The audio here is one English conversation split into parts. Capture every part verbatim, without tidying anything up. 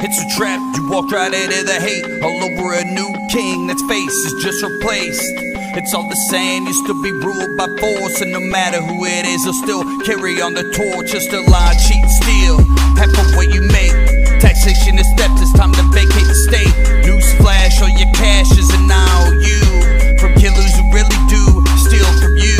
It's a trap, you walk right into the hate. All over a new king, that's face is just replaced. It's all the same, used to be ruled by force. And no matter who it is, they'll still carry on the torch. Just a lie, cheat, steal, half of what you make. Taxation is theft, it's time to vacate the state. Newsflash, all your cash is an I O U. From killers who really do steal from you.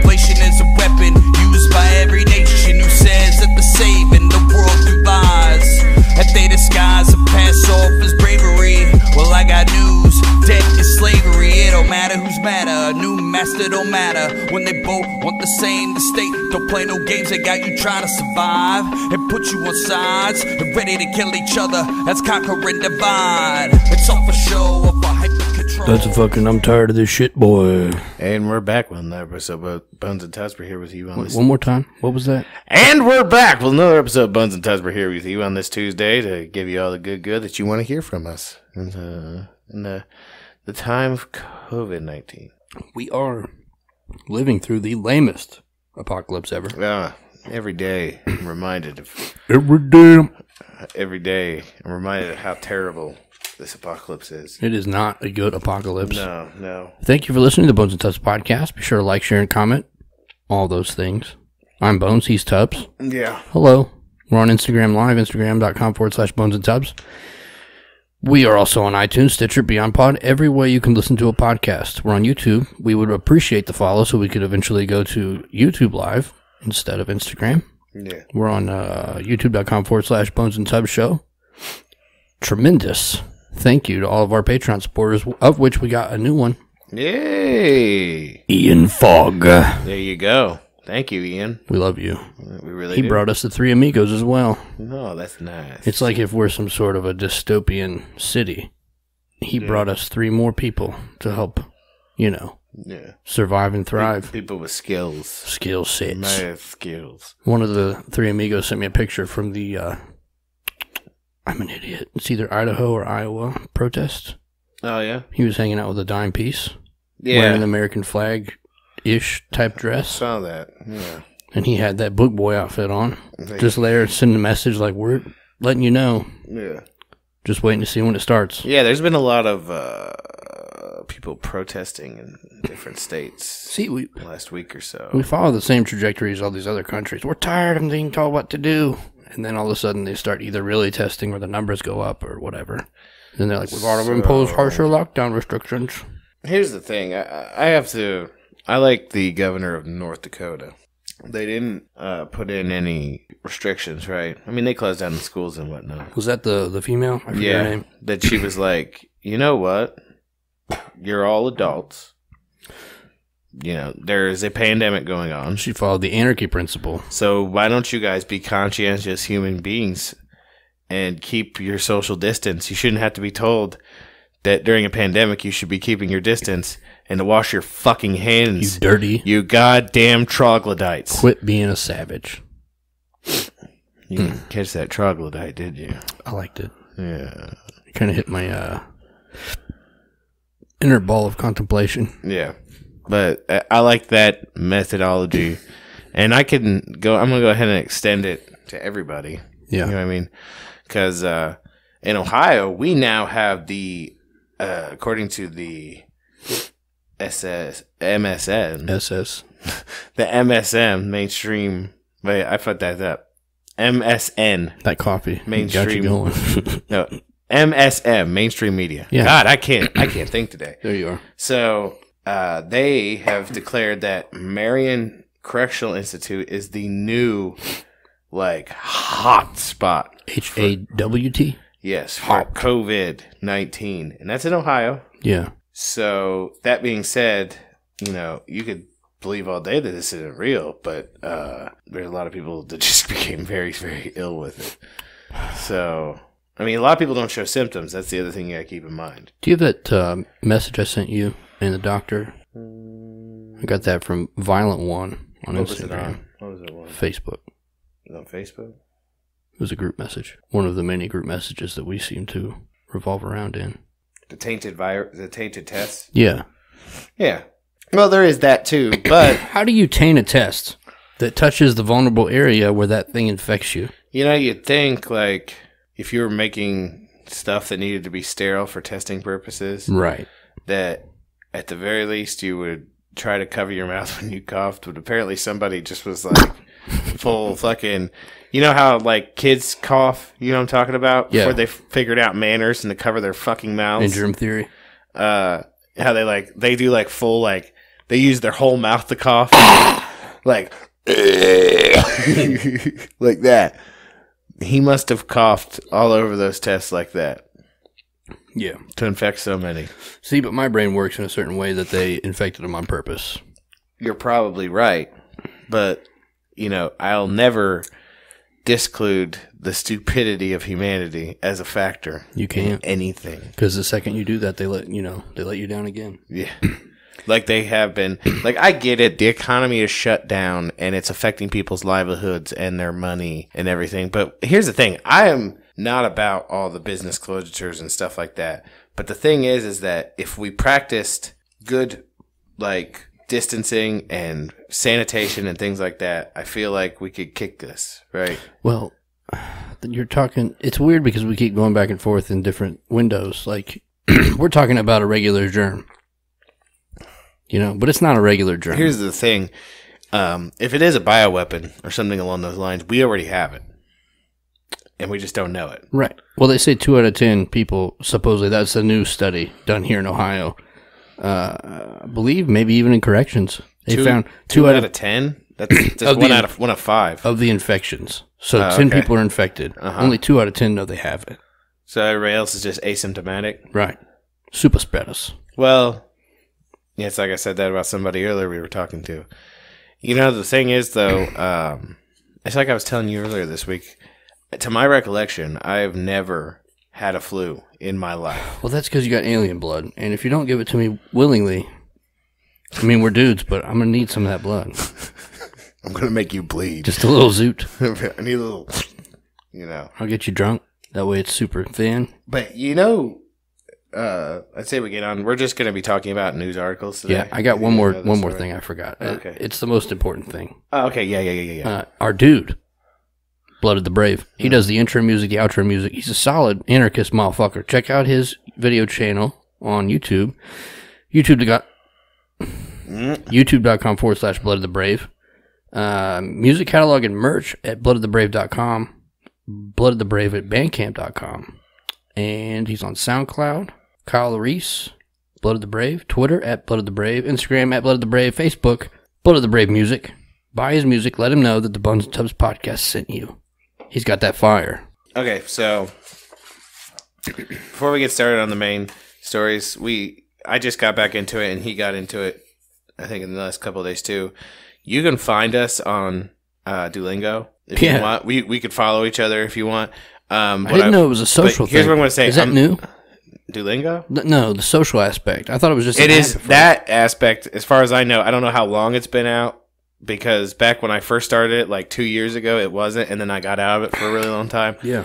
Inflation is a weapon used by every nation who says that they're saving the world through lies. That they disguise and pass off as bravery. Well, I got news, debt is slavery. It don't matter who's madder, a new master don't matter. When they both want the same estate, don't play no games, they got you trying to survive. And put you on sides, and ready to kill each other. That's conquer and divide. It's all for show, all for hyper control. That's a fucking, I'm tired of this shit, boy. And we're back with another episode of Bones and Tubs. We're here with you on Wait, this... One more time? What was that? And we're back with another episode of Bones and Tubs. We're here with you on this Tuesday to give you all the good good that you want to hear from us in the, in the, the time of COVID nineteen. We are living through the lamest apocalypse ever. Yeah, every day I'm reminded of... Every day. Every day I'm reminded of how terrible this apocalypse is. It is not a good apocalypse. No, no. Thank you for listening to the Bones and Tubs podcast. Be sure to like, share, and comment. All those things. I'm Bones, he's Tubbs. Yeah. Hello. We're on Instagram Live, Instagram.com forward slash Bones and Tubs. We are also on iTunes, Stitcher, Beyondpod, every way you can listen to a podcast. We're on YouTube. We would appreciate the follow so we could eventually go to YouTube Live instead of Instagram. Yeah. We're on uh, YouTube.com forward slash Bones and Tubs show. Tremendous. Thank you to all of our Patreon supporters, of which we got a new one. Yay. Ian Fogg. There you go. Thank you, Ian. We love you. We really he do. Brought us the Three Amigos as well. Oh, that's nice. It's like if we're some sort of a dystopian city. He yeah. brought us three more people to help, you know, yeah. survive and thrive. People with skills. Skill sets. My skills. One of the Three Amigos sent me a picture from the, uh, I'm an idiot. It's either Idaho or Iowa protest. Oh, yeah? He was hanging out with a dime piece. Yeah. Wearing an American flag ish type dress. I saw that, yeah. And he had that book boy outfit on. Like, just there, sending a message like, we're letting you know. Yeah. Just waiting to see when it starts. Yeah, there's been a lot of uh, people protesting in different states see, we, last week or so. We follow the same trajectory as all these other countries. We're tired of being told what to do. And then all of a sudden they start either really testing or the numbers go up or whatever. Then they're like, we've already so, imposed harsher lockdown restrictions. Here's the thing. I, I have to... I like the governor of North Dakota. They didn't uh, put in any restrictions, right? I mean, they closed down the schools and whatnot. Was that the, the female? I forget yeah, her name. That she was like, you know what? You're all adults. You know, there is a pandemic going on. She followed the anarchy principle. So why don't you guys be conscientious human beings and keep your social distance? You shouldn't have to be told that during a pandemic you should be keeping your distance and to wash your fucking hands. You dirty. You goddamn troglodytes. Quit being a savage. You mm. didn't catch that troglodyte, did you? I liked it. Yeah. It kind of hit my uh, inner ball of contemplation. Yeah. But I, I like that methodology. And I can go, I'm going to go ahead and extend it to everybody. Yeah. You know what I mean? Because uh, in Ohio, we now have the, uh, according to the S S M S N S S the M S M mainstream. Wait, I fucked that up. M S N that coffee mainstream. No, M S M mainstream media. Yeah. God, I can't. I can't think today. There you are. So uh, they have declared that Marion Correctional Institute is the new like hot spot. H A W T. Yes, for COVID nineteen, and that's in Ohio. Yeah. So, that being said, you know, you could believe all day that this isn't real, but uh, there's a lot of people that just became very, very ill with it. So, I mean, a lot of people don't show symptoms. That's the other thing you got to keep in mind. Do you have that uh, message I sent you and the doctor? I got that from Violent One on what Instagram. Was it on? What was it on? Facebook. It was on Facebook? It was a group message. One of the many group messages that we seem to revolve around in. The tainted virus, the tainted test. Yeah, yeah. Well, there is that too. But how do you taint a test that touches the vulnerable area where that thing infects you? You know, you'd think like if you were making stuff that needed to be sterile for testing purposes, right, that at the very least you would try to cover your mouth when you coughed. But apparently somebody just was like full fucking, you know how like kids cough, you know what I'm talking about? Yeah. Before they figured out manners and to cover their fucking mouths. In germ theory. Uh, how they like, they do like full like, they use their whole mouth to cough. Like, like that. He must have coughed all over those tests like that. Yeah. To infect so many. See, but my brain works in a certain way that they infected him on purpose. You're probably right. But, you know, I'll never disclude the stupidity of humanity as a factor. You can't. In anything. Because the second you do that, they let, you know, they let you down again. Yeah. Like they have been. Like, I get it. The economy is shut down, and it's affecting people's livelihoods and their money and everything. But here's the thing. I am not about all the business closures and stuff like that. But the thing is, is that if we practiced good, like, distancing and sanitation and things like that, I feel like we could kick this, right? Well, you're talking... It's weird because we keep going back and forth in different windows. Like, we're talking about a regular germ. You know, but it's not a regular germ. Here's the thing. Um, if it is a bioweapon or something along those lines, we already have it. And we just don't know it. Right. Well, they say two out of ten people, supposedly, that's a new study done here in Ohio. Uh, I believe maybe even in corrections. They two, found two, two out, out of ten? That's, that's of one the, out of one of five. Of the infections. So oh, ten okay. people are infected. Uh-huh. Only two out of ten know they have it. So everybody else is just asymptomatic? Right. Super spreaders. Well... Yeah, it's like I said that about somebody earlier we were talking to. You know, the thing is, though, um, it's like I was telling you earlier this week. To my recollection, I've never had a flu in my life. Well, that's because you got alien blood. And if you don't give it to me willingly, I mean, we're dudes, but I'm going to need some of that blood. I'm going to make you bleed. Just a little zoot. I need a little, you know. I'll get you drunk. That way it's super thin. But, you know... Uh, I'd say we get on. We're just going to be talking about news articles today. Yeah, I got one more one more thing I forgot. Okay. It's the most important thing. Oh, okay, yeah, yeah, yeah, yeah. Uh, our dude, Blood of the Brave, he does the intro music, the outro music. He's a solid anarchist motherfucker. Check out his video channel on YouTube. YouTube dot com YouTube.com forward slash Blood of the Brave. Uh, music catalog and merch at blood of the brave dot com. Blood of the Brave at bandcamp dot com. And he's on SoundCloud. Kyle Reese, Blood of the Brave. Twitter, at Blood of the Brave. Instagram, at Blood of the Brave. Facebook, Blood of the Brave Music. Buy his music. Let him know that the Bones and Tubs podcast sent you. He's got that fire. Okay, so before we get started on the main stories, we I just got back into it, and he got into it, I think, in the last couple of days, too. You can find us on uh, DuoLingo if yeah. you want. We, we could follow each other if you want. Um, I didn't I, know it was a social thing. Here's what I'm going to say. Is that I'm, new? DuoLingo? No, the social aspect. I thought it was just It is that aspect, as far as I know. I don't know how long it's been out, because back when I first started it, like two years ago, it wasn't, and then I got out of it for a really long time. Yeah.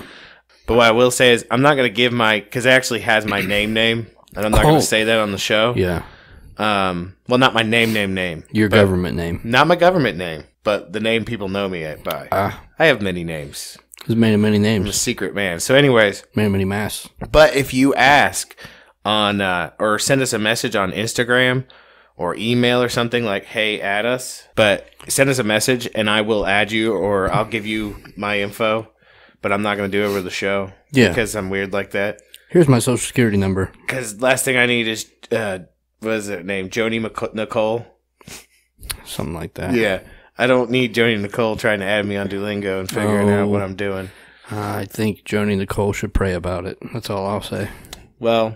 But what I will say is I'm not going to give my, because it actually has my name name, and I'm not oh. going to say that on the show. Yeah. Um. Well, not my name name name. Your government name. Not my government name, but the name people know me by. Uh, I have many names. There's many, many names. I'm a secret man. So anyways. Many, many masks. But if you ask on uh, or send us a message on Instagram or email or something like, hey, add us. But send us a message and I will add you, or I'll give you my info. But I'm not going to do it over the show. Yeah. Because I'm weird like that. Here's my social security number. Because last thing I need is, uh, what is her name? Joni Nicole? Something like that. Yeah. I don't need Joni Nicole trying to add me on DuoLingo and figuring oh, out what I'm doing. I think Joni Nicole should pray about it. That's all I'll say. Well,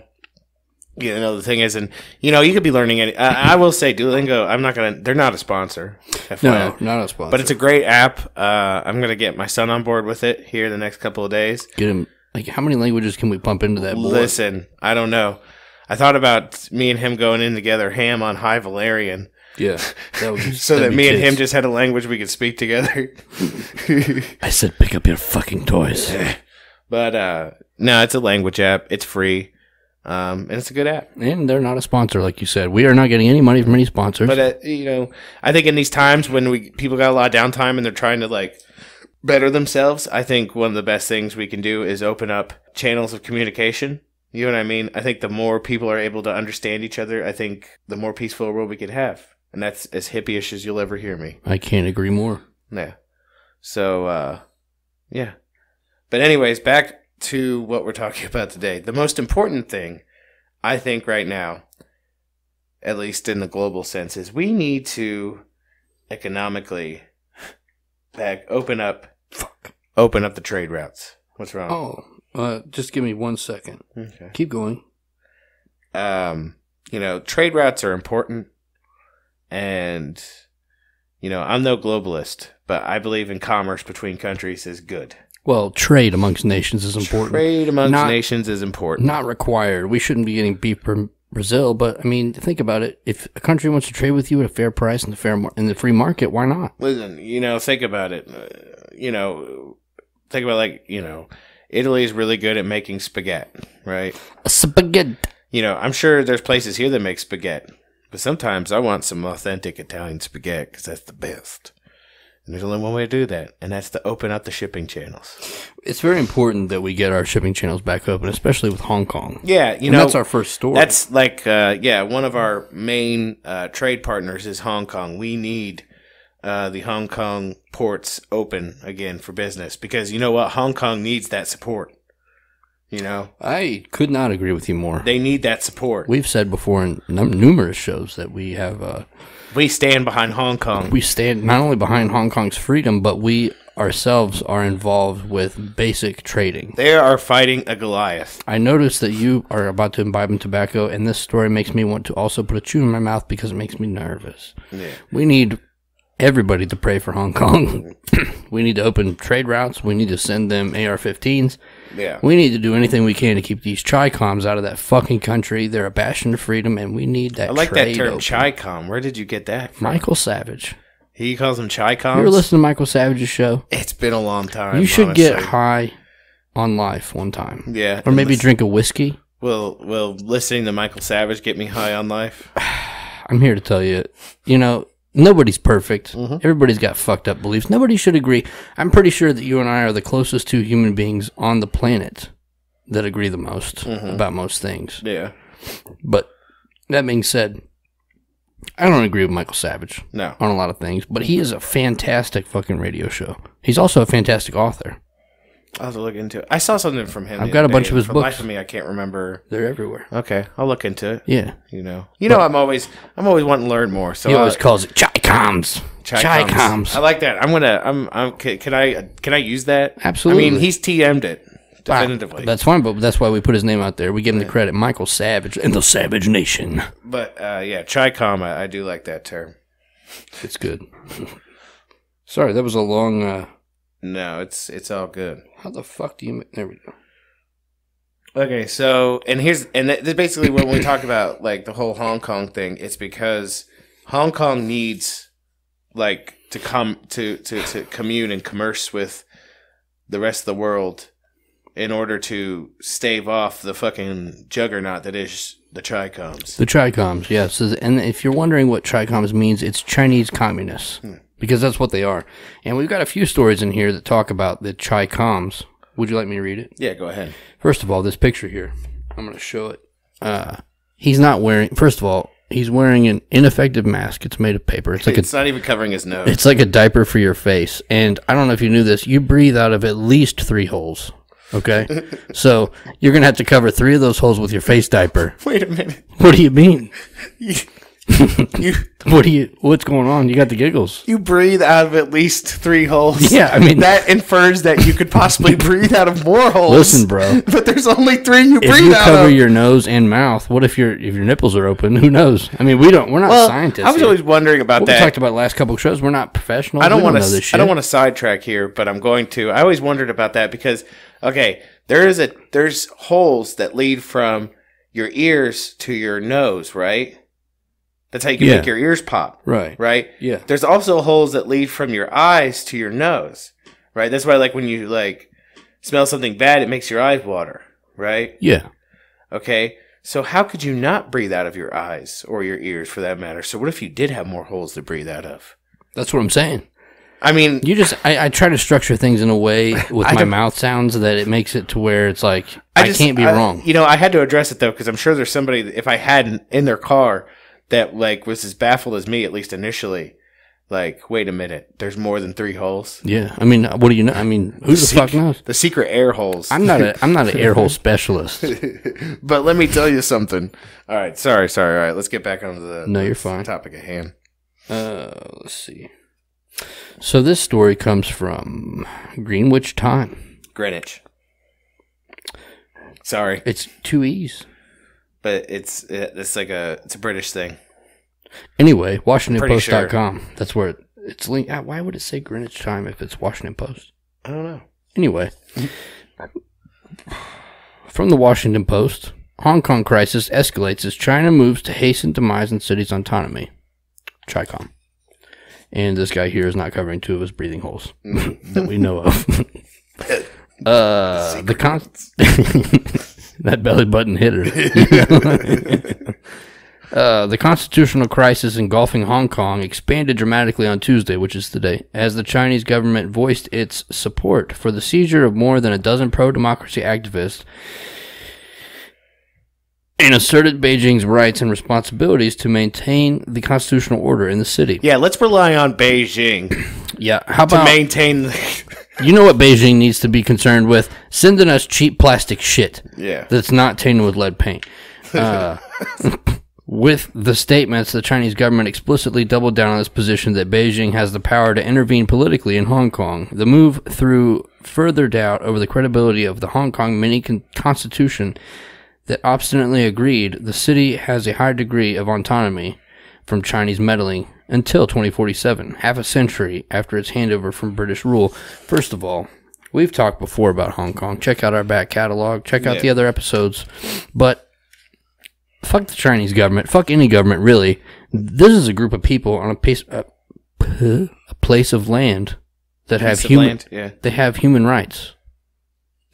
you know, the thing is, and you know, you could be learning any. I, I will say DuoLingo, I'm not going to, they're not a sponsor. No, not a sponsor. But it's a great app. Uh, I'm going to get my son on board with it here the next couple of days. Get him, like, how many languages can we pump into that boy? Listen, I don't know. I thought about me and him going in together, ham on High Valerian. Yeah. That would be, so that me kids. and him just had a language we could speak together. I said, pick up your fucking toys. But, uh, no, it's a language app. It's free. Um, and it's a good app. And they're not a sponsor, like you said. We are not getting any money from any sponsors. But, uh, you know, I think in these times when we people got a lot of downtime and they're trying to, like, better themselves, I think one of the best things we can do is open up channels of communication. You know what I mean? I think the more people are able to understand each other, I think the more peaceful a world we could have. And that's as hippie-ish as you'll ever hear me. I can't agree more. Yeah. So, uh, yeah. But anyways, back to what we're talking about today. The most important thing, I think, right now, at least in the global sense, is we need to economically back, open up fuck, open up the trade routes. What's wrong? Oh, uh, just give me one second. Okay. Keep going. Um, you know, trade routes are important. And, you know, I'm no globalist, but I believe in commerce between countries is good. Well, trade amongst nations is important. Trade amongst not, nations is important. Not required. We shouldn't be getting beef from Brazil, but, I mean, think about it. If a country wants to trade with you at a fair price in the, fair mar in the free market, why not? Listen, you know, think about it. Uh, you know, think about, like, you know, Italy is really good at making spaghetti, right? Spaghetti. You know, I'm sure there's places here that make spaghetti. But sometimes I want some authentic Italian spaghetti because that's the best. And there's only one way to do that, and that's to open up the shipping channels. It's very important that we get our shipping channels back open, especially with Hong Kong. Yeah, you and know. That's our first story. That's like, uh, yeah, one of our main uh, trade partners is Hong Kong. We need uh, the Hong Kong ports open again for business because, you know what, Hong Kong needs that support. You know, I could not agree with you more. They need that support. We've said before in num numerous shows that we have. Uh, we stand behind Hong Kong. We stand not only behind Hong Kong's freedom, but we ourselves are involved with basic trading. They are fighting a Goliath. I noticed that you are about to imbibe in tobacco, and this story makes me want to also put a chew in my mouth because it makes me nervous. Yeah. We need everybody to pray for Hong Kong. We need to open trade routes. We need to send them A R fifteens. Yeah. We need to do anything we can to keep these Chi-coms out of that fucking country. They're a bastion of freedom, and we need that. I like trade that term, Chi-com. Where did you get that from? Michael Savage. He calls them Chi-coms? You were listening to Michael Savage's show? It's been a long time. You should honestly. Get high on life one time. Yeah. Or maybe listen. Drink a whiskey. Will, will listening to Michael Savage get me high on life? I'm here to tell you, you know, nobody's perfect. Mm-hmm. Everybody's got fucked up beliefs. Nobody should agree. I'm pretty sure that you and I are the closest two human beings on the planet that agree the most mm-hmm. about most things. Yeah. But that being said, I don't agree with Michael Savage no. on a lot of things, but he is a fantastic fucking radio show. He's also a fantastic author. I'll have to look into it. I saw something from him. I've got a bunch of his books. For the life of me, I can't remember. They're everywhere. Okay, I'll look into it. Yeah, you know, you know, I'm always, I'm always wanting to learn more. So he always calls it Chi-coms. Chi-coms. I like that. I'm gonna. I'm. I'm. Can I? Can I use that? Absolutely. I mean, he's T M'd it definitively. That's fine, but that's why we put his name out there. We give him the credit, Michael Savage and the Savage Nation. But uh, yeah, Chi-com. I, I do like that term. It's good. Sorry, that was a long. Uh, No, it's it's all good. How the fuck do you? There we go. Okay, so and here's and th basically when we talk about like the whole Hong Kong thing, it's because Hong Kong needs like to come to to to commune and commerce with the rest of the world in order to stave off the fucking juggernaut that is the Chi-coms. The Chi-coms, yes. Yeah. So, and if you're wondering what Chi-coms means, it's Chinese communists. Hmm. Because that's what they are. And we've got a few stories in here that talk about the Chi-coms. Would you like me to read it? Yeah, go ahead. First of all, this picture here. I'm going to show it. Uh, he's not wearing... First of all, he's wearing an ineffective mask. It's made of paper. It's, like it's a, not even covering his nose. It's like a diaper for your face. And I don't know if you knew this. You breathe out of at least three holes. Okay? So you're going to have to cover three of those holes with your face diaper. Wait a minute. What do you mean? you, what do you? What's going on? You got the giggles. You breathe out of at least three holes. Yeah, I mean that infers that you could possibly breathe out of more holes. Listen, bro, but there's only three you if breathe you out of. If you cover your nose and mouth, what if your if your nipples are open? Who knows? I mean, we don't. We're not well, scientists. I was here. always wondering about what that. We talked about the last couple of shows. We're not professionals. I don't want to. I don't want to sidetrack here, but I'm going to. I always wondered about that because okay, there is a there's holes that lead from your ears to your nose, right? That's how you can yeah. make your ears pop. Right. Right? Yeah. There's also holes that lead from your eyes to your nose. Right? That's why, like, when you, like, smell something bad, it makes your eyes water. Right? Yeah. Okay. So how could you not breathe out of your eyes or your ears, for that matter? So what if you did have more holes to breathe out of? That's what I'm saying. I mean, you just I, I try to structure things in a way with I my mouth sounds that it makes it to where it's like I, I just, can't be I, wrong. You know, I had to address it though because I'm sure there's somebody if I hadn't in their car that like was as baffled as me, at least initially. Like, wait a minute, there's more than three holes. Yeah, I mean, what do you know? I mean, who the, the fuck knows? The secret air holes. I'm not a I'm not an air hole specialist. But let me tell you something. All right, sorry, sorry. All right, let's get back onto the no, you're fine. Topic at hand. Uh, let's see. So this story comes from Greenwich Time. Greenwich. Sorry, it's two E's. But it's it's like a it's a British thing. Anyway, Washington Post dot com. Sure. That's where it's linked. Why would it say Greenwich Time if it's Washington Post? I don't know. Anyway, from the Washington Post, Hong Kong crisis escalates as China moves to hasten demise in city's autonomy. Chi-com. And this guy here is not covering two of his breathing holes that we know of. uh, the con- That belly button hitter. You know? Uh, the constitutional crisis engulfing Hong Kong expanded dramatically on Tuesday, which is today, as the Chinese government voiced its support for the seizure of more than a dozen pro-democracy activists and asserted Beijing's rights and responsibilities to maintain the constitutional order in the city. Yeah, let's rely on Beijing. Yeah, how about... To maintain... The you know what Beijing needs to be concerned with? Sending us cheap plastic shit. Yeah. That's not tainted with lead paint. Uh... With the statements, the Chinese government explicitly doubled down on its position that Beijing has the power to intervene politically in Hong Kong. The move threw further doubt over the credibility of the Hong Kong mini-constitution that obstinately agreed the city has a high degree of autonomy from Chinese meddling until twenty forty-seven, half a century after its handover from British rule. First of all, we've talked before about Hong Kong. Check out our back catalog. Check out yeah. the other episodes. But... fuck the Chinese government. Fuck any government, really. This is a group of people on a piece, a, a place of land that have human, land, yeah. they have human rights.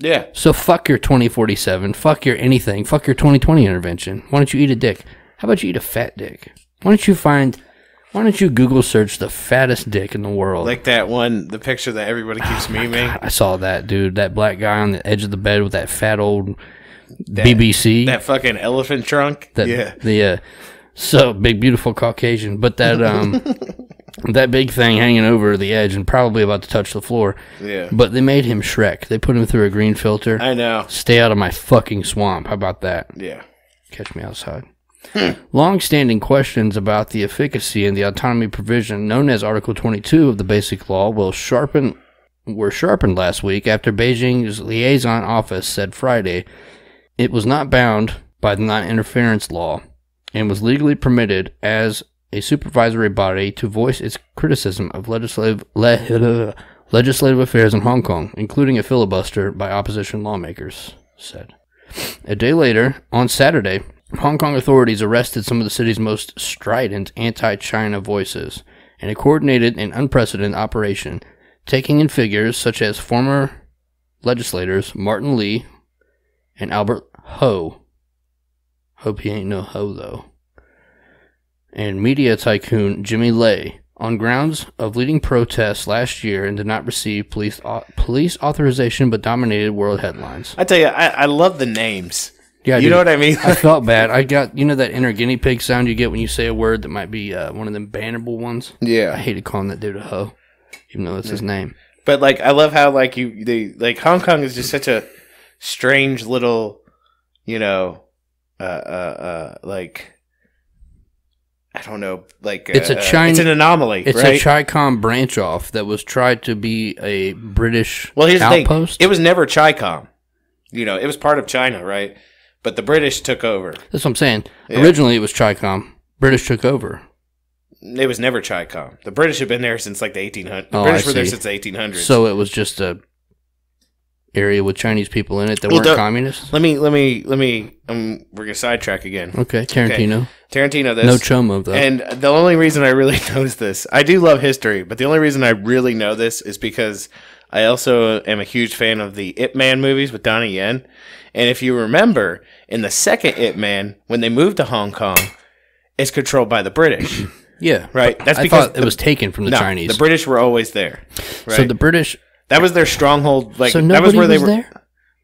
Yeah. So fuck your twenty forty-seven. Fuck your anything. Fuck your twenty twenty intervention. Why don't you eat a dick? How about you eat a fat dick? Why don't you find? Why don't you Google search the fattest dick in the world? Like that one, the picture that everybody keeps oh memeing. God, I saw that dude, that black guy on the edge of the bed with that fat old. That, B B C. That fucking elephant trunk. That, yeah. The, uh, so big, beautiful Caucasian. But that um, that big thing hanging over the edge and probably about to touch the floor. Yeah. But they made him Shrek. They put him through a green filter. I know. Stay out of my fucking swamp. How about that? Yeah. Catch me outside. Hmm. Long-standing questions about the efficacy and the autonomy provision known as Article twenty-two of the Basic Law will sharpen, were sharpened last week after Beijing's liaison office said Friday it was not bound by the non-interference law and was legally permitted as a supervisory body to voice its criticism of legislative le, legislative affairs in Hong Kong, including a filibuster by opposition lawmakers, said. A day later, on Saturday, Hong Kong authorities arrested some of the city's most strident anti-China voices in a coordinated and unprecedented operation, taking in figures such as former legislators Martin Lee and Albert Ho. Hope he ain't no ho, though. And media tycoon Jimmy Lai, on grounds of leading protests last year and did not receive police au police authorization but dominated world headlines. I tell you, I, I love the names. Yeah, I you do. know what I mean? I felt bad. I got, you know that inner guinea pig sound you get when you say a word that might be uh, one of them bannable ones? Yeah. I hated calling that dude a ho, even though that's yeah. his name. But, like, I love how, like, you, they, like, Hong Kong is just such a strange little... You know, uh, uh, uh, like, I don't know, like, it's, uh, a China, it's an anomaly, it's right? a Chi-Com branch off that was tried to be a British well, here's outpost. The thing. It was never Chi-Com. You know, it was part of China, right? But the British took over. That's what I'm saying. Yeah. Originally, it was Chi-Com. British took over. It was never Chi-Com. The British had been there since, like, the eighteen hundreds. The oh, British I were see. there since the eighteen hundreds. So it was just a... area with Chinese people in it that well, weren't communists. Let me, let me, let me. Um, we're gonna sidetrack again. Okay, Tarantino. Okay. Tarantino. This no chomo though. And the only reason I really knows this, I do love history, but the only reason I really know this is because I also am a huge fan of the Ip Man movies with Donnie Yen. And if you remember, in the second Ip Man, when they moved to Hong Kong, it's controlled by the British. Yeah, right. That's I because thought the, it was taken from the no, Chinese. The British were always there. Right? So the British, that was their stronghold. Like so that was where was they were. There?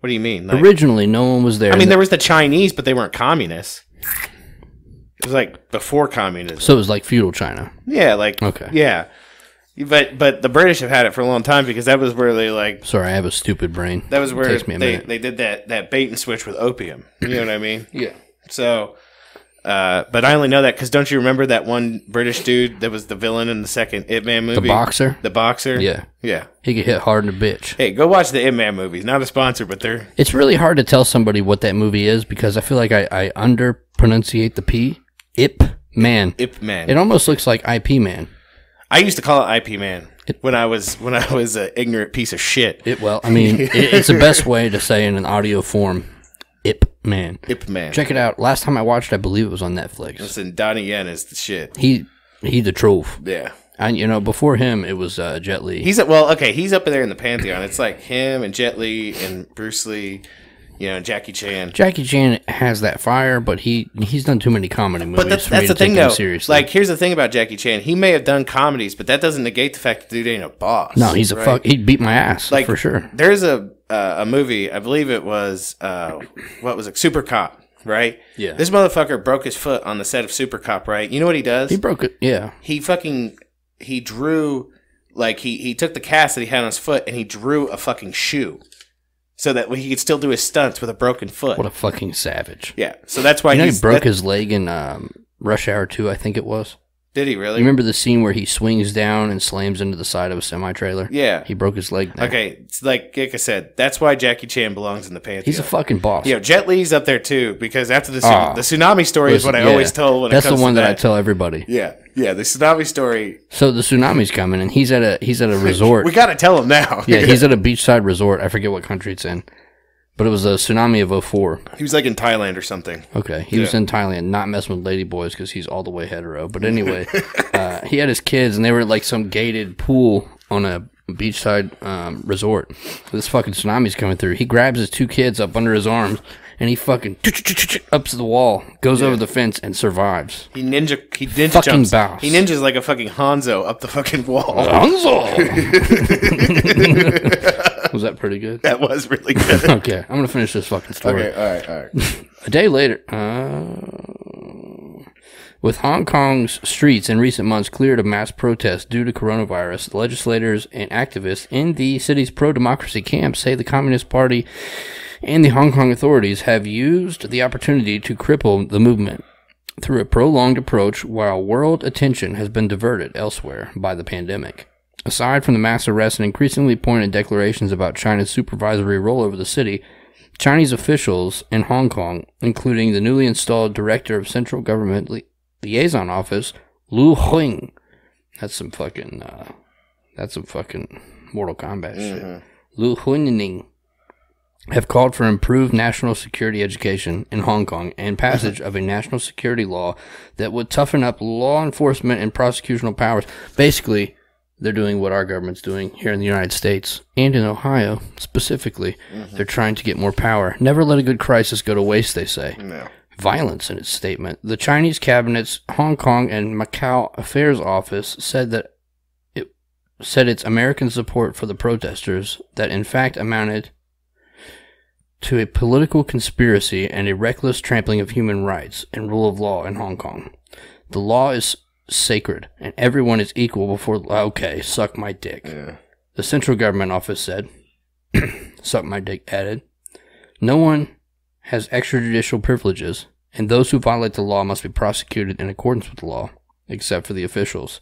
What do you mean? Like, originally, no one was there. I mean, there was the Chinese, but they weren't communists. It was like before communism. So it was like feudal China. Yeah, like okay, yeah. But but the British have had it for a long time because that was where they like. Sorry, I have a stupid brain. That was where it takes me a minute. they they did that that bait and switch with opium. You know what I mean? Yeah. So, uh, but I only know that because don't you remember that one British dude that was the villain in the second Ip Man movie? The boxer. The boxer. Yeah, yeah. He could hit hard in a bitch. Hey, go watch the Ip Man movies. Not a sponsor, but they're. It's really hard to tell somebody what that movie is because I feel like I I under pronunciate the P. Ip Man. Ip Man. It almost looks like I P Man. I used to call it I P Man when I was when I was an ignorant piece of shit. It, well, I mean, it, it's the best way to say in an audio form, Ip Man. Ip Man. Check it out. Last time I watched, I believe it was on Netflix. Listen, Donnie Yen is the shit. He he, the truth. Yeah. And, you know, before him, it was uh, Jet Li. He's a, well, okay, he's up there in the pantheon. It's like him and Jet Li and Bruce Lee. You know, Jackie Chan. Jackie Chan has that fire, but he he's done too many comedy movies. But that's, that's the thing, though. Seriously. Like, here's the thing about Jackie Chan. He may have done comedies, but that doesn't negate the fact that the dude ain't a boss. No, he's right? a fuck. He beat my ass, like, for sure. There's a uh, a movie, I believe it was, uh, what was it, Super Cop, right? Yeah. This motherfucker broke his foot on the set of Super Cop, right? You know what he does? He broke it, yeah. He fucking, he drew, like, he, he took the cast that he had on his foot, and he drew a fucking shoe. So that he could still do his stunts with a broken foot. What a fucking savage. Yeah. So that's why you know he's, he broke that, his leg in um, Rush Hour two, I think it was. Did he really? You remember the scene where he swings down and slams into the side of a semi-trailer? Yeah. He broke his leg there. Okay. It's like, like I said, that's why Jackie Chan belongs in the pantheon. He's a fucking boss. Yeah, you know, Jet Li's up there too because after the, uh, the tsunami story listen, is what I yeah, always tell when it comes to that. That's the one that I tell everybody. Yeah. Yeah, the tsunami story. So the tsunami's coming, and he's at a he's at a resort. We gotta tell him now. Yeah, he's at a beachside resort. I forget what country it's in, but it was a tsunami of oh four. He was like in Thailand or something. Okay, he yeah. was in Thailand, not messing with lady boys because he's all the way hetero. But anyway, uh, he had his kids, and they were at like some gated pool on a beachside um, resort. This fucking tsunami's coming through. He grabs his two kids up under his arms. And he fucking ups the wall, goes yeah. over the fence, and survives. He ninja, he ninja fucking jumps. Bounce. He ninjas like a fucking Hanzo up the fucking wall. Hanzo! Was that pretty good? That was really good. Okay, I'm going to finish this fucking story. Okay, all right, all right. A day later, uh, with Hong Kong's streets in recent months cleared of mass protests due to coronavirus, legislators and activists in the city's pro-democracy camp say the Communist Party and the Hong Kong authorities have used the opportunity to cripple the movement through a prolonged approach while world attention has been diverted elsewhere by the pandemic. Aside from the mass arrests and increasingly pointed declarations about China's supervisory role over the city, Chinese officials in Hong Kong, including the newly installed director of Central Government Li- Liaison Office, Lu Huynh, that's some fucking, uh, that's some fucking Mortal Kombat mm-hmm. shit, Lu Huynh, have called for improved national security education in Hong Kong and passage of a national security law that would toughen up law enforcement and prosecutorial powers. Basically, they're doing what our government's doing here in the United States and in Ohio specifically. Mm-hmm. They're trying to get more power. Never let a good crisis go to waste, they say. No. Violence in its statement. The Chinese cabinet's Hong Kong and Macau Affairs Office said that it said its American support for the protesters that in fact amounted to a political conspiracy and a reckless trampling of human rights and rule of law in Hong Kong. The law is sacred, and everyone is equal before... Okay, suck my dick. Yeah. The central government office said, suck my dick added, no one has extrajudicial privileges, and those who violate the law must be prosecuted in accordance with the law, except for the officials.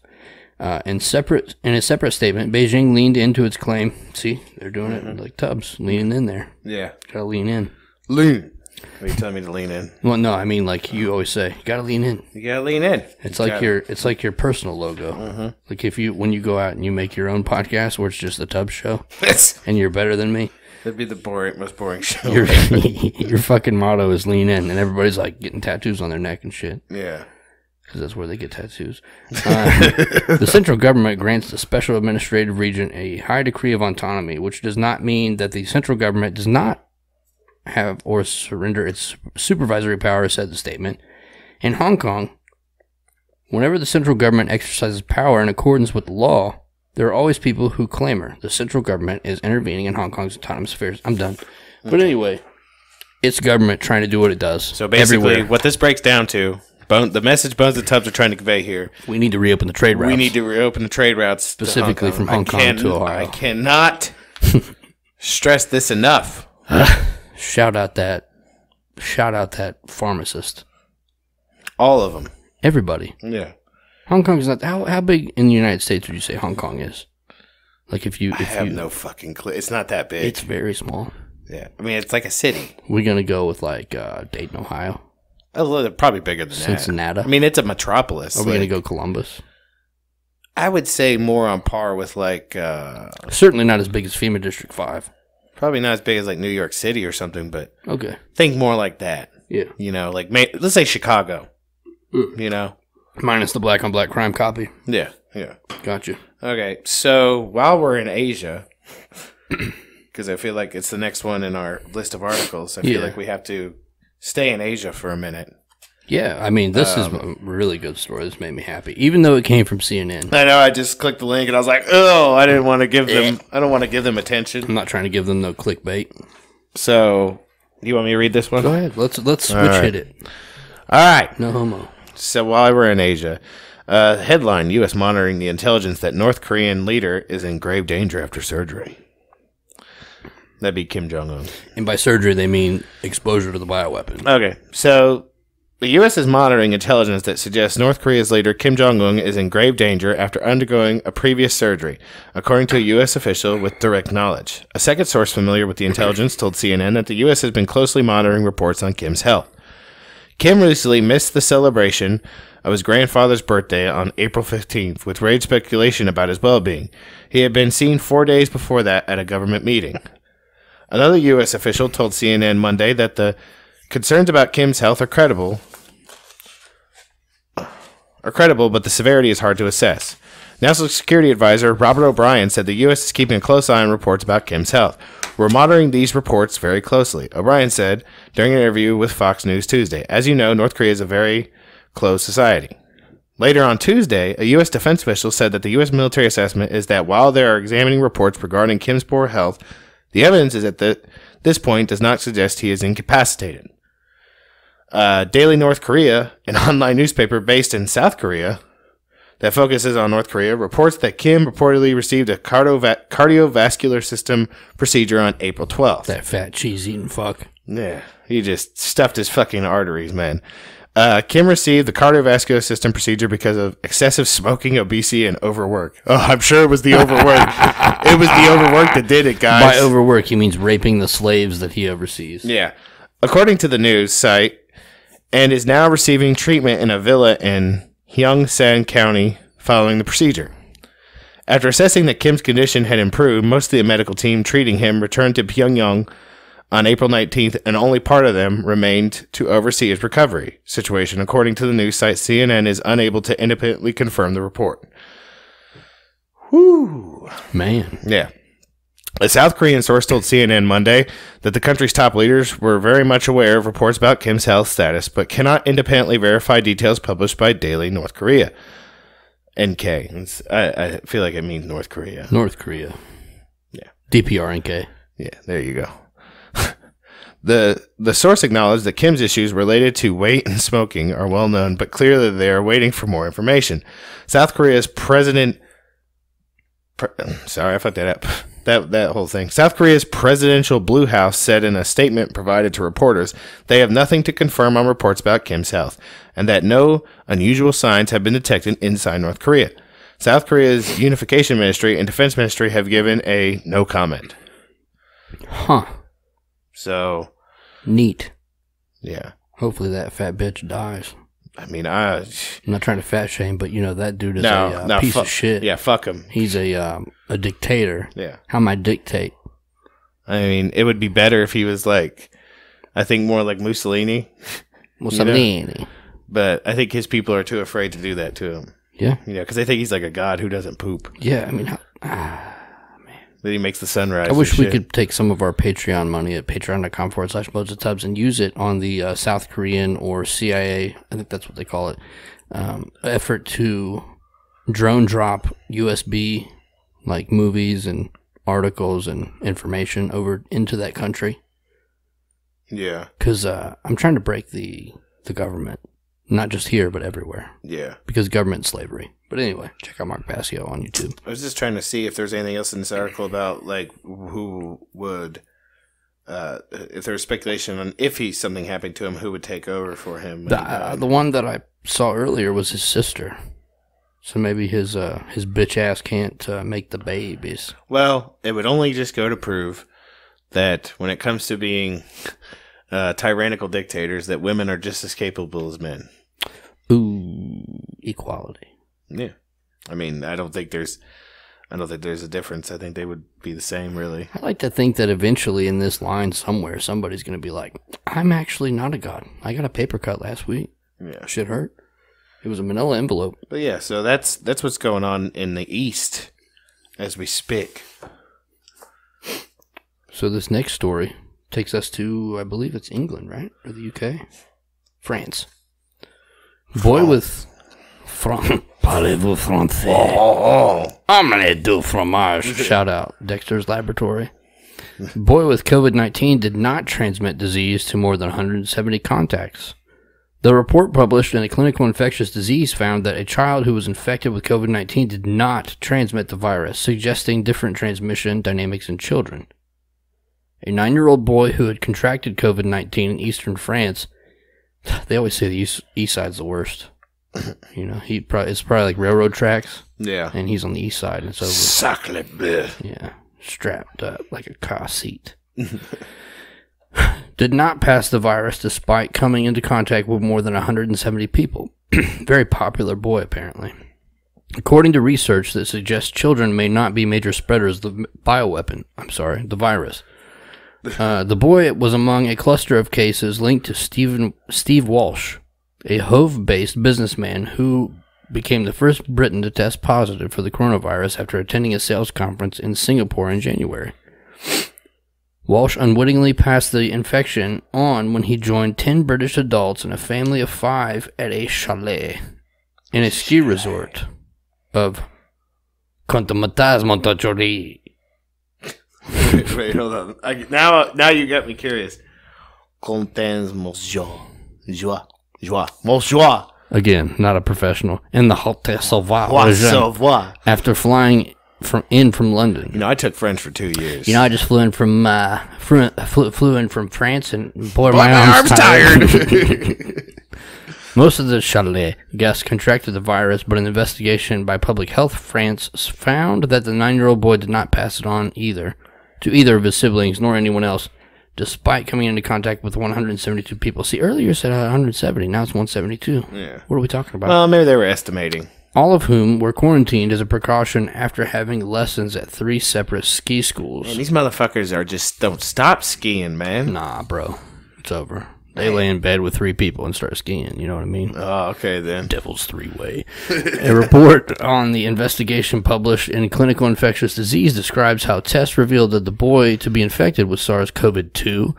Uh, in separate, in a separate statement, Beijing leaned into its claim. See, they're doing mm-hmm. it like Tubbs, leaning in there. Yeah. Gotta lean in. Lean. Are you telling me to lean in? Well, no, I mean like you always say, you gotta lean in. You gotta lean in. It's you like your it. it's like your personal logo. Mm-hmm. Like if you when you go out and you make your own podcast where it's just the Tubbs show, and you're better than me. That'd be the boring, most boring show. Your, your fucking motto is lean in, and everybody's like getting tattoos on their neck and shit. Yeah. Because that's where they get tattoos. Uh, the central government grants the special administrative region a high degree of autonomy, which does not mean that the central government does not have or surrender its supervisory power, said the statement. In Hong Kong, Whenever the central government exercises power in accordance with the law, there are always people who clamor the central government is intervening in Hong Kong's autonomous affairs. I'm done. Okay. But anyway, it's government trying to do what it does. So basically, everywhere. What this breaks down to, Bone, the message Bones and Tubbs are trying to convey here. We need to reopen the trade routes. We need to reopen the trade routes. Specifically to Hong from Hong Kong can, to Ohio. I cannot stress this enough. Shout out that. Shout out that pharmacist. All of them. Everybody. Yeah. Hong Kong is not... How, how big in the United States would you say Hong Kong is? Like if you... If I have you, no fucking clue. It's not that big. It's very small. Yeah. I mean, it's like a city. We're going to go with like uh, Dayton, Ohio. A little, probably bigger than Cincinnati. that. Cincinnati. I mean, it's a metropolis. Are like, we going to go Columbus? I would say more on par with like... Uh, Certainly not as big as FEMA District five. Probably not as big as like New York City or something, but... Okay. Think more like that. Yeah. You know, like... Let's say Chicago. You know, minus the black on black crime copy. Yeah, yeah, gotcha. Okay, so while we're in Asia, because I feel like it's the next one in our list of articles, I feel yeah. like we have to stay in Asia for a minute. Yeah, I mean, this um, is a really good story. This made me happy, even though it came from C N N. I know. I just clicked the link and I was like, oh, I didn't want to give them. I don't want to give them attention. I'm not trying to give them no clickbait. So, you want me to read this one? Go ahead. Let's let's switch right. hit it. All right. No homo. So while we're in Asia, uh, headline, U S monitoring the intelligence that North Korean leader is in grave danger after surgery. That'd be Kim Jong-un. And by surgery, they mean exposure to the bioweapon. Okay. So the U S is monitoring intelligence that suggests North Korea's leader, Kim Jong-un, is in grave danger after undergoing a previous surgery, according to a U S official with direct knowledge. A second source familiar with the intelligence told C N N that the U S has been closely monitoring reports on Kim's health. Kim recently missed the celebration of his grandfather's birthday on April fifteenth, with raised speculation about his well-being. He had been seen four days before that at a government meeting. Another U S official told C N N Monday that the concerns about Kim's health are credible, are credible, but the severity is hard to assess. National Security Advisor Robert O'Brien said the U S is keeping a close eye on reports about Kim's health. We're monitoring these reports very closely, O'Brien said during an interview with Fox News Tuesday. As you know, North Korea is a very closed society. Later on Tuesday, a U S defense official said that the U S military assessment is that while they are examining reports regarding Kim's poor health, the evidence is at the, this point does not suggest he is incapacitated. Uh, Daily North Korea, an online newspaper based in South Korea that focuses on North Korea, reports that Kim reportedly received a cardiova cardiovascular system procedure on April twelfth. That fat cheese-eating fuck. Yeah, he just stuffed his fucking arteries, man. Uh, Kim received the cardiovascular system procedure because of excessive smoking, obesity, and overwork. Oh, I'm sure it was the overwork. It was the overwork that did it, guys. By overwork, he means raping the slaves that he oversees. Yeah. According to the news site, and is now receiving treatment in a villa in Gyeongsang County following the procedure. After assessing that Kim's condition had improved, most of the medical team treating him returned to Pyongyang on April nineteenth, and only part of them remained to oversee his recovery situation, according to the news site C N N is unable to independently confirm the report. Whew. Man. Yeah. A South Korean source told C N N Monday that the country's top leaders were very much aware of reports about Kim's health status, but cannot independently verify details published by Daily North Korea. N K. It's, I, I feel like it means North Korea. North Korea. Yeah. D P R N K. Yeah, there you go. the, the source acknowledged that Kim's issues related to weight and smoking are well known, but clearly they are waiting for more information. South Korea's president... Pre sorry, I fucked that up. That that whole thing. South Korea's presidential Blue House said in a statement provided to reporters they have nothing to confirm on reports about Kim's health, and that no unusual signs have been detected inside North Korea. South Korea's Unification Ministry and Defense Ministry have given a no comment. Huh. So. Neat. Yeah. Hopefully that fat bitch dies. I mean, I... I'm not trying to fat shame, but, you know, that dude is no, a uh, no, piece of shit. Yeah, fuck him. He's a um, a dictator. Yeah. How am I dictate? I mean, it would be better if he was, like, I think more like Mussolini. Mussolini. You know? But I think his people are too afraid to do that to him. Yeah. You know, because they think he's like a god who doesn't poop. Yeah, I mean... How, ah, man. that he makes the sunrise. I wish we shit. could take some of our Patreon money at patreon.com forward slash Blood of the Tubs and use it on the uh, South Korean or C I A, I think that's what they call it, um, effort to drone drop U S B like movies and articles and information over into that country. Yeah. Because uh, I'm trying to break the, the government. Not just here, but everywhere. Yeah. Because government slavery. But anyway, check out Mark Basio on YouTube. I was just trying to see if there's anything else in this article about, like, who would, uh, if there's speculation on if he, something happened to him, who would take over for him. The, uh, the one that I saw earlier was his sister. So maybe his, uh, his bitch ass can't uh, make the babies. Well, it would only just go to prove that when it comes to being uh, tyrannical dictators, that women are just as capable as men. Ooh, equality. Yeah, I mean, I don't think there's, I don't think there's a difference. I think they would be the same, really. I like to think that eventually, in this line somewhere, somebody's going to be like, "I'm actually not a god. I got a paper cut last week. Yeah, shit hurt. It was a manila envelope." But yeah, so that's that's what's going on in the East as we speak. So this next story takes us to, I believe it's England, right, or the U K, France. Boy France. with. From Parlez-vous Francais? Oh, oh, oh. I'm gonna do fromage. Shout out Dexter's Laboratory. Boy with COVID nineteen did not transmit disease to more than one hundred seventy contacts. The report published in a clinical infectious disease found that a child who was infected with COVID nineteen did not transmit the virus, suggesting different transmission dynamics in children. A nine-year-old boy who had contracted COVID nineteen in eastern France. They always say the east, east side's the worst. You know, he probably it's probably like railroad tracks. Yeah, and he's on the east side, and so Sacre bleu. Yeah, strapped up like a car seat. Did not pass the virus despite coming into contact with more than one hundred seventy people. Very popular boy, apparently. According to research that suggests children may not be major spreaders of the bioweapon. I'm sorry, the virus. Uh, the boy was among a cluster of cases linked to Stephen Steve Walsh, a Hove-based businessman who became the first Briton to test positive for the coronavirus after attending a sales conference in Singapore in January. Walsh unwittingly passed the infection on when he joined ten British adults and a family of five at a chalet in a ski resort of Contamata's Montachory. Wait, wait, hold on. I, now, now you got me curious. Contamata's Montachory. Joie. Joie. Again, not a professional. In the Hotel Savoie. After flying from in from London. You know, I took French for two years. You know, I just flew in from uh, flew, flew, flew in from France, and boy, boy my, my arm's, arm's tired. tired. Most of the Chalet guests contracted the virus, but an investigation by Public Health France found that the nine-year-old boy did not pass it on either to either of his siblings nor anyone else, despite coming into contact with one hundred seventy-two people. See, earlier you said one hundred seventy. Now it's one seventy-two. Yeah. What are we talking about? Well, maybe they were estimating. All of whom were quarantined as a precaution after having lessons at three separate ski schools. Man, these motherfuckers are just don't stop skiing, man. Nah, bro. It's over. They lay in bed with three people and start skiing. You know what I mean? Oh, okay, then. Devil's three-way. A report on the investigation published in Clinical Infectious Disease describes how tests revealed that the boy to be infected with SARS CoV two,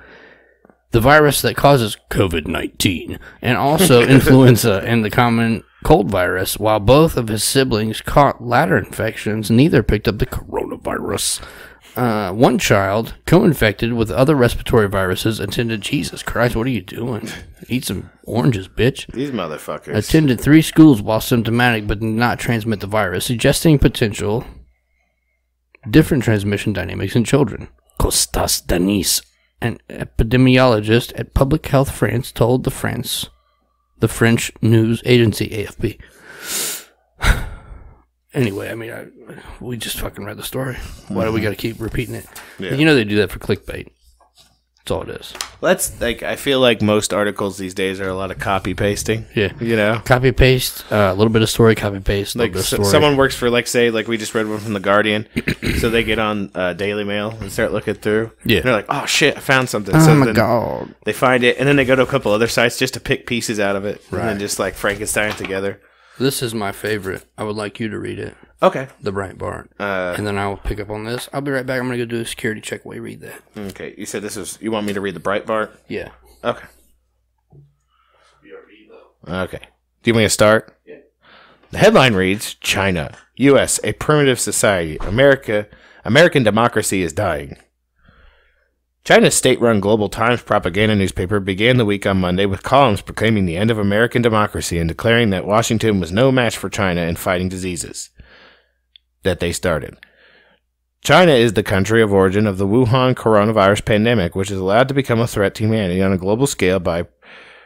the virus that causes COVID nineteen, and also influenza and the common cold virus. While both of his siblings caught latter infections, neither picked up the coronavirus. Uh, one child, co-infected with other respiratory viruses, attended... Jesus Christ, what are you doing? Eat some oranges, bitch. These motherfuckers. Attended three schools while symptomatic, but did not transmit the virus, suggesting potential different transmission dynamics in children. Costas Danis, an epidemiologist at Public Health France, told the France, the French news agency, A F P. Anyway, I mean, I, we just fucking read the story. Why do we got to keep repeating it? Yeah. You know they do that for clickbait. That's all it is. That's like I feel like most articles these days are a lot of copy pasting. Yeah, you know, copy paste a uh, little bit of story, copy paste. Like so, story. Someone works for, like, say, like we just read one from the Guardian, so they get on uh, Daily Mail and start looking through. Yeah, and they're like, oh shit, I found something. Oh so my god, they find it, and then they go to a couple other sites just to pick pieces out of it, right? And then just like Frankenstein together. This is my favorite. I would like you to read it. Okay. The Breitbart. Uh, and then I'll pick up on this. I'll be right back. I'm going to go do a security check while you read that. Okay. You said this is... You want me to read the Breitbart? Yeah. Okay. You already though. Okay. Do you want me to start? Yeah. The headline reads, China, U S, a primitive society. America, American democracy is dying. China's state-run Global Times propaganda newspaper began the week on Monday with columns proclaiming the end of American democracy and declaring that Washington was no match for China in fighting diseases that they started. China is the country of origin of the Wuhan coronavirus pandemic, which is allowed to become a threat to humanity on a global scale by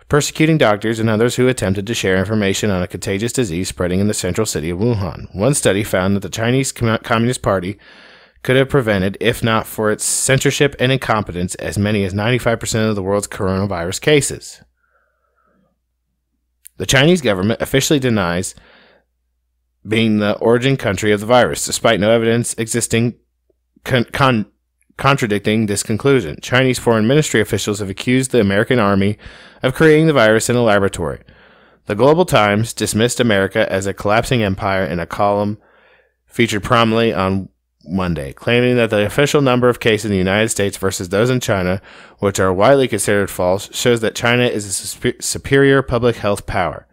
persecuting doctors and others who attempted to share information on a contagious disease spreading in the central city of Wuhan. One study found that the Chinese Communist Party could have prevented, if not for its censorship and incompetence, as many as ninety-five percent of the world's coronavirus cases. The Chinese government officially denies being the origin country of the virus, despite no evidence existing con con contradicting this conclusion. Chinese foreign ministry officials have accused the American army of creating the virus in a laboratory. The Global Times dismissed America as a collapsing empire in a column featured prominently on Monday, claiming that the official number of cases in the United States versus those in China, which are widely considered false, shows that China is a superior public health power.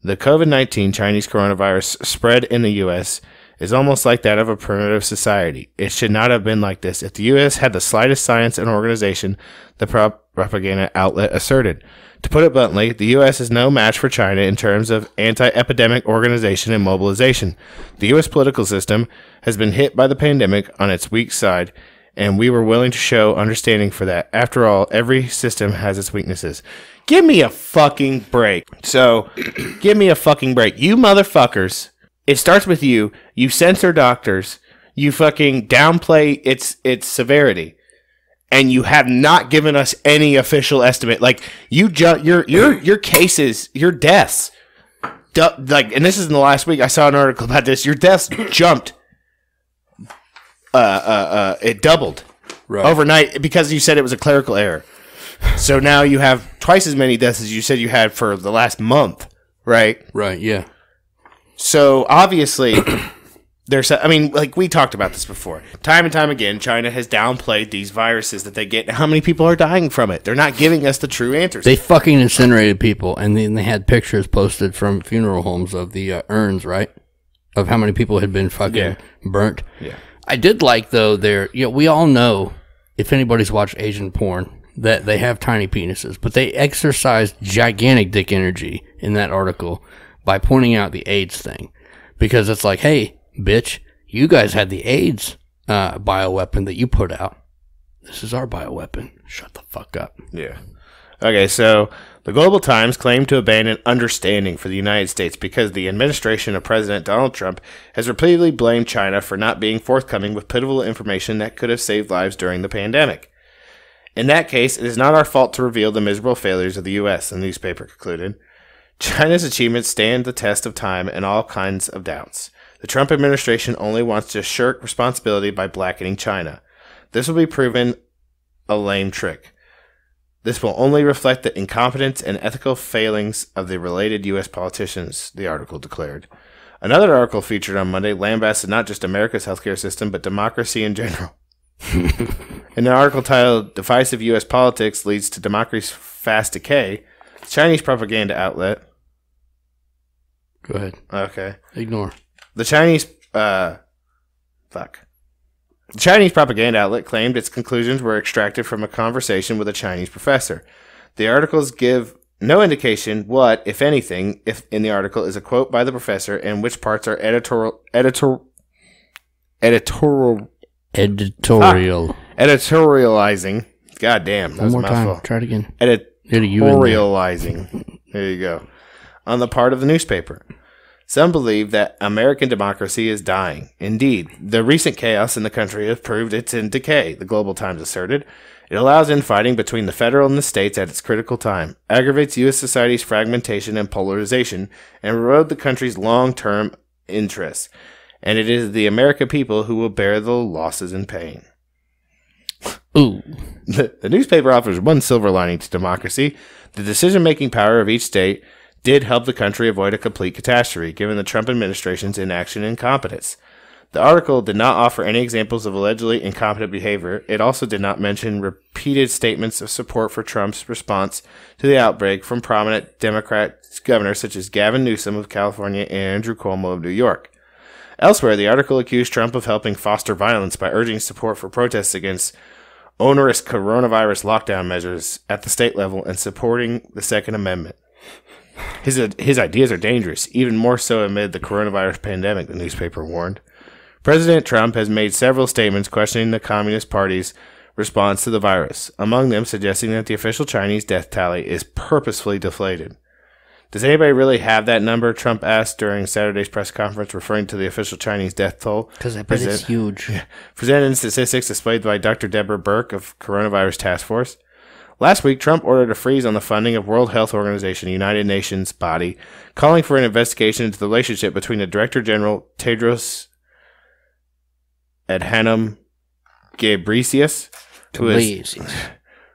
The COVID nineteen Chinese coronavirus spread in the U S is almost like that of a primitive society. It should not have been like this. If the U S had the slightest science and organization, the propaganda outlet asserted. To put it bluntly, the U S is no match for China in terms of anti-epidemic organization and mobilization. The U S political system has been hit by the pandemic on its weak side, and we were willing to show understanding for that. After all, every system has its weaknesses. Give me a fucking break. So, give me a fucking break. You motherfuckers. It starts with you. You censor doctors. You fucking downplay its its severity. And you have not given us any official estimate. Like you, ju your your your cases, your deaths, du like, and this is in the last week. I saw an article about this. Your deaths jumped. Uh, uh, uh, it doubled right. overnight because you said it was a clerical error. So now you have twice as many deaths as you said you had for the last month, right? Right. Yeah. So obviously. There's, I mean, like we talked about this before. Time and time again, China has downplayed these viruses that they get. How many people are dying from it? They're not giving us the true answers. They fucking incinerated people, and then they had pictures posted from funeral homes of the uh, urns, right? Of how many people had been fucking yeah. burnt. Yeah. I did like, though, their, you know, we all know, if anybody's watched Asian porn, that they have tiny penises, but they exercised gigantic dick energy in that article by pointing out the AIDS thing. Because it's like, hey, bitch, you guys had the AIDS uh, bioweapon that you put out. This is our bioweapon. Shut the fuck up. Yeah. Okay, so the Global Times claimed to abandon understanding for the United States because the administration of President Donald Trump has repeatedly blamed China for not being forthcoming with pitiful information that could have saved lives during the pandemic. In that case, it is not our fault to reveal the miserable failures of the U S, the newspaper concluded. China's achievements stand the test of time and all kinds of doubts. The Trump administration only wants to shirk responsibility by blackening China. This will be proven a lame trick. This will only reflect the incompetence and ethical failings of the related U S politicians, the article declared. Another article featured on Monday lambasted not just America's healthcare system, but democracy in general. In an article titled, Divisive U S Politics Leads to Democracy's Fast Decay, the Chinese propaganda outlet... Go ahead. Okay. Ignore. The Chinese, uh, fuck. The Chinese propaganda outlet claimed its conclusions were extracted from a conversation with a Chinese professor. The articles give no indication what, if anything, if in the article is a quote by the professor and which parts are editorial, editor, editorial, editorial, ah, editorializing. God damn, that was a mouthful. One more time. Try it again. Editorializing. There you go. On the part of the newspaper. Some believe that American democracy is dying. Indeed, the recent chaos in the country has proved it's in decay, the Global Times asserted. It allows infighting between the federal and the states at its critical time, aggravates U S society's fragmentation and polarization, and erodes the country's long-term interests. And it is the American people who will bear the losses and pain. Ooh. The, the newspaper offers one silver lining to democracy. The decision-making power of each state did help the country avoid a complete catastrophe, given the Trump administration's inaction and incompetence. The article did not offer any examples of allegedly incompetent behavior. It also did not mention repeated statements of support for Trump's response to the outbreak from prominent Democrat governors such as Gavin Newsom of California and Andrew Cuomo of New York. Elsewhere, the article accused Trump of helping foster violence by urging support for protests against onerous coronavirus lockdown measures at the state level and supporting the Second Amendment. His, his ideas are dangerous, even more so amid the coronavirus pandemic, the newspaper warned. President Trump has made several statements questioning the Communist Party's response to the virus, among them suggesting that the official Chinese death tally is purposefully deflated. Does anybody really have that number? Trump asked during Saturday's press conference, referring to the official Chinese death toll. Because I bet Present- it's huge. Presented in statistics displayed by Doctor Deborah Birx of Coronavirus Task Force. Last week, Trump ordered a freeze on the funding of World Health Organization, a United Nations body, calling for an investigation into the relationship between the Director General Tedros Adhanom Ghebreyesus, who is,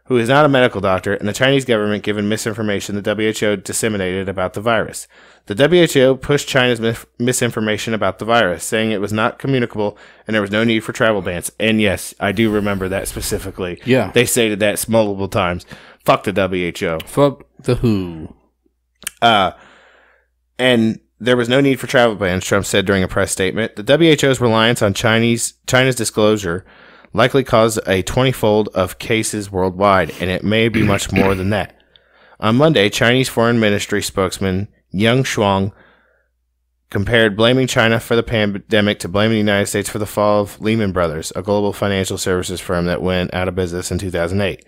who is not a medical doctor, and the Chinese government given misinformation the W H O disseminated about the virus. The W H O pushed China's mis- misinformation about the virus, saying it was not communicable and there was no need for travel bans. And yes, I do remember that specifically. Yeah. They stated that multiple times. Fuck the W H O. Fuck the W H O. Uh, and... There was no need for travel bans, Trump said during a press statement. The W H O's reliance on Chinese, China's disclosure likely caused a twenty-fold of cases worldwide, and it may be much more than that. On Monday, Chinese Foreign Ministry spokesman Yang Shuang compared blaming China for the pandemic to blaming the United States for the fall of Lehman Brothers, a global financial services firm that went out of business in two thousand eight.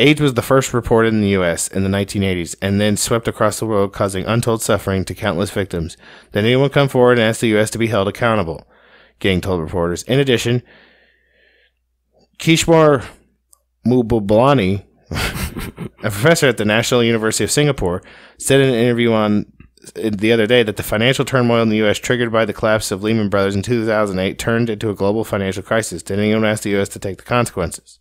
AIDS was the first reported in the U S in the nineteen eighties and then swept across the world, causing untold suffering to countless victims. Did anyone come forward and ask the U S to be held accountable? Gang told reporters. In addition, Kishwar Mubbalani, a professor at the National University of Singapore, said in an interview on the other day that the financial turmoil in the U S triggered by the collapse of Lehman Brothers in two thousand eight turned into a global financial crisis. Did anyone ask the U S to take the consequences?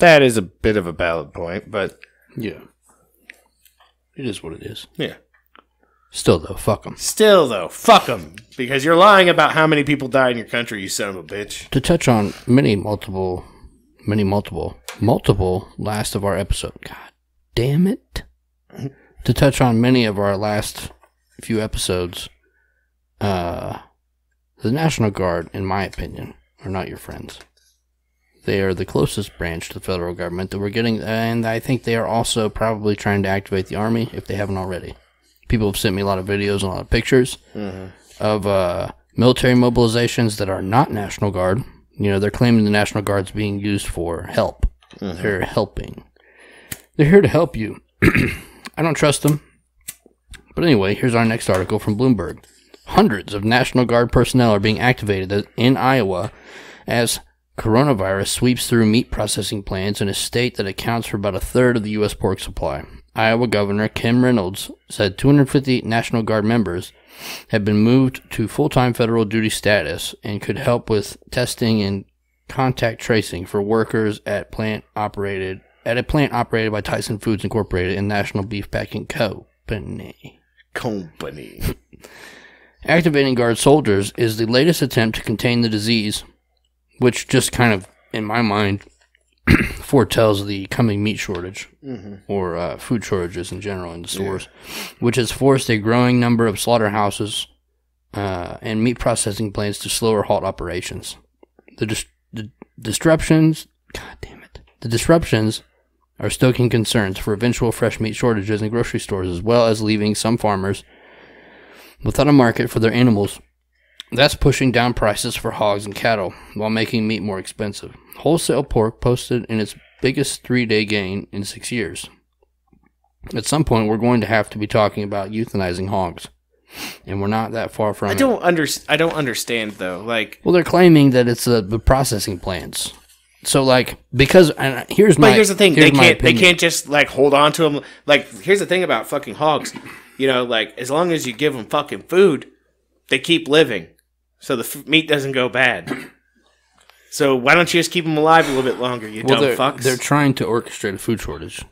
That is a bit of a valid point, but... Yeah. It is what it is. Yeah. Still, though, fuck them. Still, though, fuck them. Because you're lying about how many people died in your country, you son of a bitch. To touch on many multiple, many multiple, multiple last of our episode. God damn it. To touch on many of our last few episodes, uh, the National Guard, in my opinion, are not your friends. They are the closest branch to the federal government that we're getting, and I think they are also probably trying to activate the Army if they haven't already. People have sent me a lot of videos and a lot of pictures mm-hmm. of uh, military mobilizations that are not National Guard. You know, they're claiming the National Guard's being used for help. Mm-hmm. They're helping. They're here to help you. I don't trust them. But anyway, here's our next article from Bloomberg. Hundreds of National Guard personnel are being activated in Iowa as coronavirus sweeps through meat processing plants in a state that accounts for about a third of the U S pork supply. Iowa Governor Kim Reynolds said two hundred fifty National Guard members had been moved to full-time federal duty status and could help with testing and contact tracing for workers at plant operated at a plant operated by Tyson Foods Incorporated and National Beef Packing Company. Company. Activating Guard soldiers is the latest attempt to contain the disease, which just kind of, in my mind, foretells the coming meat shortage mm-hmm. or uh, food shortages in general in the stores, yeah. which has forced a growing number of slaughterhouses uh, and meat processing plants to slow or halt operations. The, dis- the disruptions, God damn it, the disruptions are stoking concerns for eventual fresh meat shortages in grocery stores, as well as leaving some farmers without a market for their animals. That's pushing down prices for hogs and cattle while making meat more expensive. Wholesale pork posted in its biggest three-day gain in six years. At some point, we're going to have to be talking about euthanizing hogs, and we're not that far from I don't it. Under, I don't understand, though. Like, well, they're claiming that it's the, the processing plants. So, like, because and here's but my. But here's the thing: here's they can't opinion. they can't just like hold on to them. Like, here's the thing about fucking hogs. You know, like as long as you give them fucking food, they keep living. So the f- meat doesn't go bad. So why don't you just keep them alive a little bit longer, you well, dumb they're, fucks? They're trying to orchestrate a food shortage.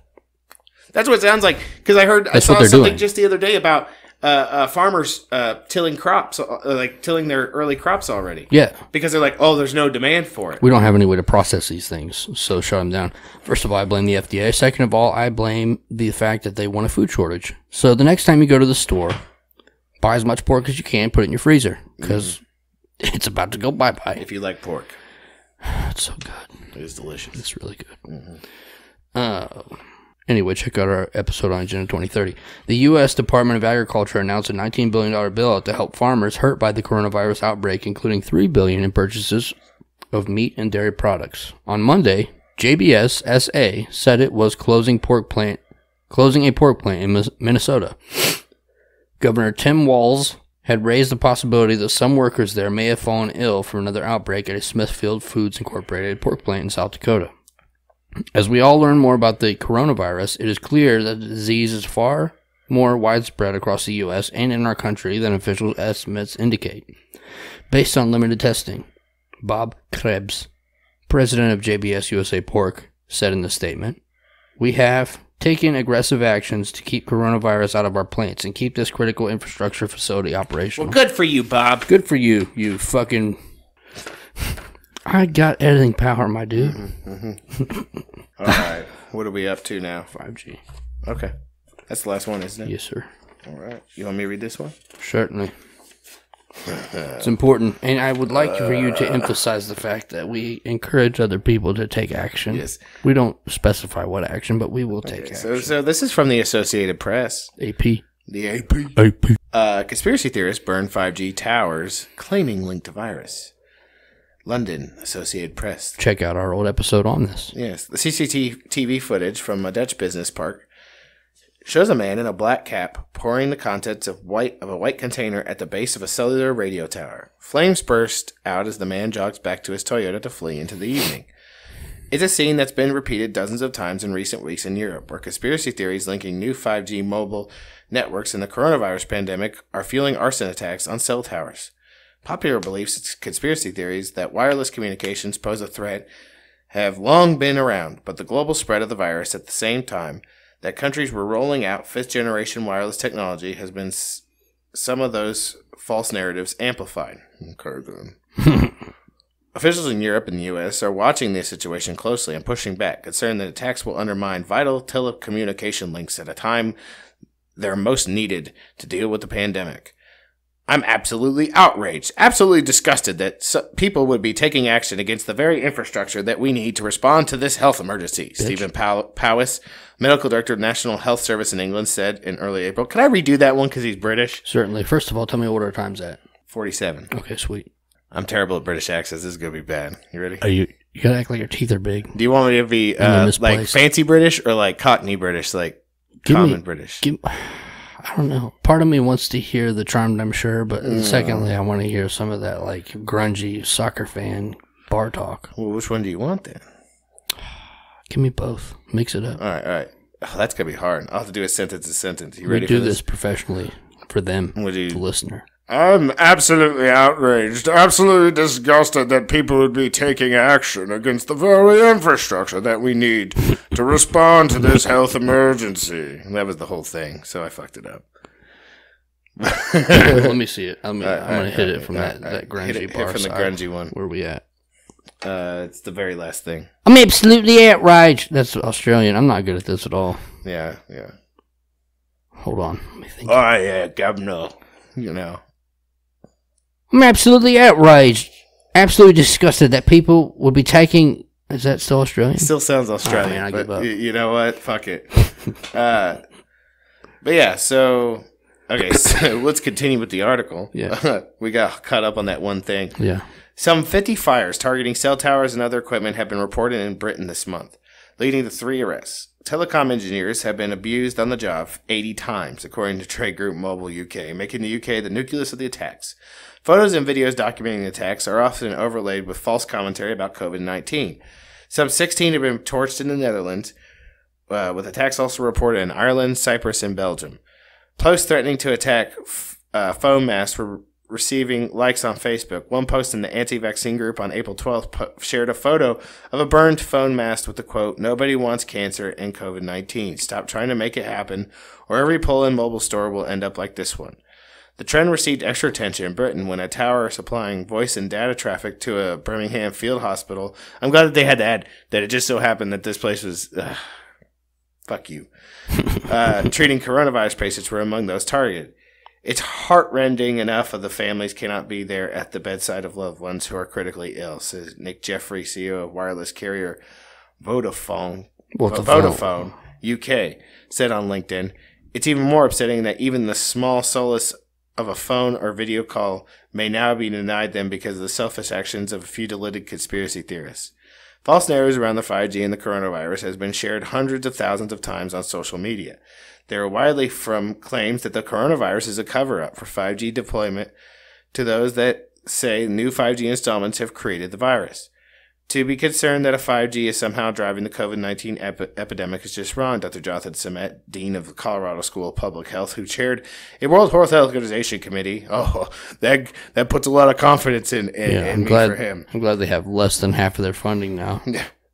That's what it sounds like. Because I heard, That's I saw something doing. just the other day about uh, uh, farmers uh, tilling crops, uh, like tilling their early crops already. Yeah. Because they're like, oh, there's no demand for it. We don't have any way to process these things, so shut them down. First of all, I blame the F D A. Second of all, I blame the fact that they want a food shortage. So the next time you go to the store, buy as much pork as you can, put it in your freezer, because mm-hmm. it's about to go bye-bye. If you like pork. It's so good. It is delicious. It's really good. Mm-hmm. Uh, anyway, check out our episode on Agenda twenty thirty. The U S Department of Agriculture announced a nineteen billion dollar bill to help farmers hurt by the coronavirus outbreak, including three billion dollars in purchases of meat and dairy products. On Monday, J B S S A said it was closing pork plant, closing a pork plant in Minnesota. Governor Tim Walz had raised the possibility that some workers there may have fallen ill from another outbreak at a Smithfield Foods Incorporated pork plant in South Dakota. As we all learn more about the coronavirus, it is clear that the disease is far more widespread across the U S and in our country than official estimates indicate, based on limited testing. Bob Krebs, president of J B S U S A Pork, said in the statement, "We have taking aggressive actions to keep coronavirus out of our plants and keep this critical infrastructure facility operational." Well, good for you, Bob. Good for you, you fucking... I got editing power, my dude. Mm-hmm, mm-hmm. All right. What are we up to now? five G. Okay. That's the last one, isn't it? Yes, sir. All right. You want me to read this one? Certainly. It's important, and I would like for you to emphasize the fact that we encourage other people to take action. Yes. We don't specify what action, but we will take okay, action. So, so this is from the Associated Press. A P. The A P. A P. Uh, conspiracy theorists burn five G towers, claiming link to virus. London, Associated Press. Check out our old episode on this. Yes. The C C T V footage from a Dutch business park shows a man in a black cap pouring the contents of white of a white container at the base of a cellular radio tower. Flames burst out as the man jogs back to his Toyota to flee into the evening. It's a scene that's been repeated dozens of times in recent weeks in Europe, where conspiracy theories linking new five G mobile networks and the coronavirus pandemic are fueling arson attacks on cell towers. Popular beliefs, conspiracy theories that wireless communications pose a threat have long been around, but the global spread of the virus at the same time that countries were rolling out fifth-generation wireless technology has been s some of those false narratives amplified. Officials in Europe and the U S are watching this situation closely and pushing back, concerned that attacks will undermine vital telecommunication links at a time they're most needed to deal with the pandemic. I'm absolutely outraged, absolutely disgusted that so people would be taking action against the very infrastructure that we need to respond to this health emergency, Bitch. Stephen Pow Powis, medical director of National Health Service in England, said in early April. Can I redo that one because he's British? Certainly. First of all, tell me what our time's at. forty-seven. Okay, sweet. I'm terrible at British accents. This is going to be bad. You ready? Are you you got to act like your teeth are big. Do you want me to be uh, like fancy British or like cottony British, like give common me, British? Give I don't know. Part of me wants to hear the charmed, I'm sure, but mm. secondly, I want to hear some of that like grungy soccer fan bar talk. Well, which one do you want then? Give me both. Mix it up. All right, all right. Oh, that's gonna be hard. I'll have to do a sentence to sentence. You we ready? Do for this? this professionally for them, you, the listener. I'm absolutely outraged, absolutely disgusted that people would be taking action against the very infrastructure that we need to respond to this health emergency. And that was the whole thing, so I fucked it up. Let me see it. I mean, right, I'm right, going to hit right, it from right, that, right, that grungy it, bar from the grungy one. Where are we at? Uh, it's the very last thing. I'm absolutely outraged. That's Australian. I'm not good at this at all. Yeah, yeah. Hold on. Let me think. Oh, yeah, governor. You know. I'm absolutely outraged, absolutely disgusted that people would be taking... Is that still Australian? It still sounds Australian, oh, man, I but give up. You know what? Fuck it. uh, but yeah, so... Okay, so let's continue with the article. Yeah. We got caught up on that one thing. Yeah. Some fifty fires targeting cell towers and other equipment have been reported in Britain this month, leading to three arrests. Telecom engineers have been abused on the job eighty times, according to trade group Mobile U K, making the U K the nucleus of the attacks. Photos and videos documenting the attacks are often overlaid with false commentary about COVID nineteen. Some sixteen have been torched in the Netherlands, uh, with attacks also reported in Ireland, Cyprus, and Belgium. Posts threatening to attack f uh, foam masks were receiving likes on Facebook. One post in the anti-vaccine group on April twelfth shared a photo of a burned phone mast with the quote, "Nobody wants cancer and COVID nineteen. Stop trying to make it happen, or every pull-in mobile store will end up like this one." The trend received extra attention in Britain when a tower supplying voice and data traffic to a Birmingham field hospital. I'm glad that they had to add that it just so happened that this place was... Ugh, fuck you. Uh, treating coronavirus patients were among those targeted. It's heartrending enough of the families cannot be there at the bedside of loved ones who are critically ill, says Nick Jeffrey, C E O of wireless carrier Vodafone, Vodafone U K, said on LinkedIn. It's even more upsetting that even the small solace of a phone or video call may now be denied them because of the selfish actions of a few deluded conspiracy theorists. False narratives around the five G and the coronavirus has been shared hundreds of thousands of times on social media. They are widely from claims that the coronavirus is a cover-up for five G deployment to those that say new five G installments have created the virus. To be concerned that a five G is somehow driving the COVID nineteen epi epidemic is just wrong, Doctor Jonathan Summett, Dean of the Colorado School of Public Health, who chaired a World Health Organization committee. Oh, that that puts a lot of confidence in, in, yeah, in me glad, for him. I'm glad they have less than half of their funding now.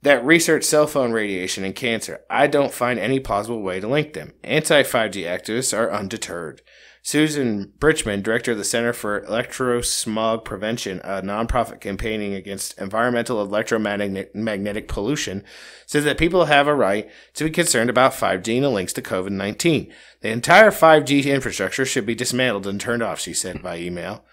That research cell phone radiation and cancer. I don't find any plausible way to link them. Anti-five G activists are undeterred. Susan Bridgman, director of the Center for Electrosmog Prevention, a nonprofit campaigning against environmental electromagnetic pollution, says that people have a right to be concerned about five G and the links to COVID nineteen. The entire five G infrastructure should be dismantled and turned off, she said by email.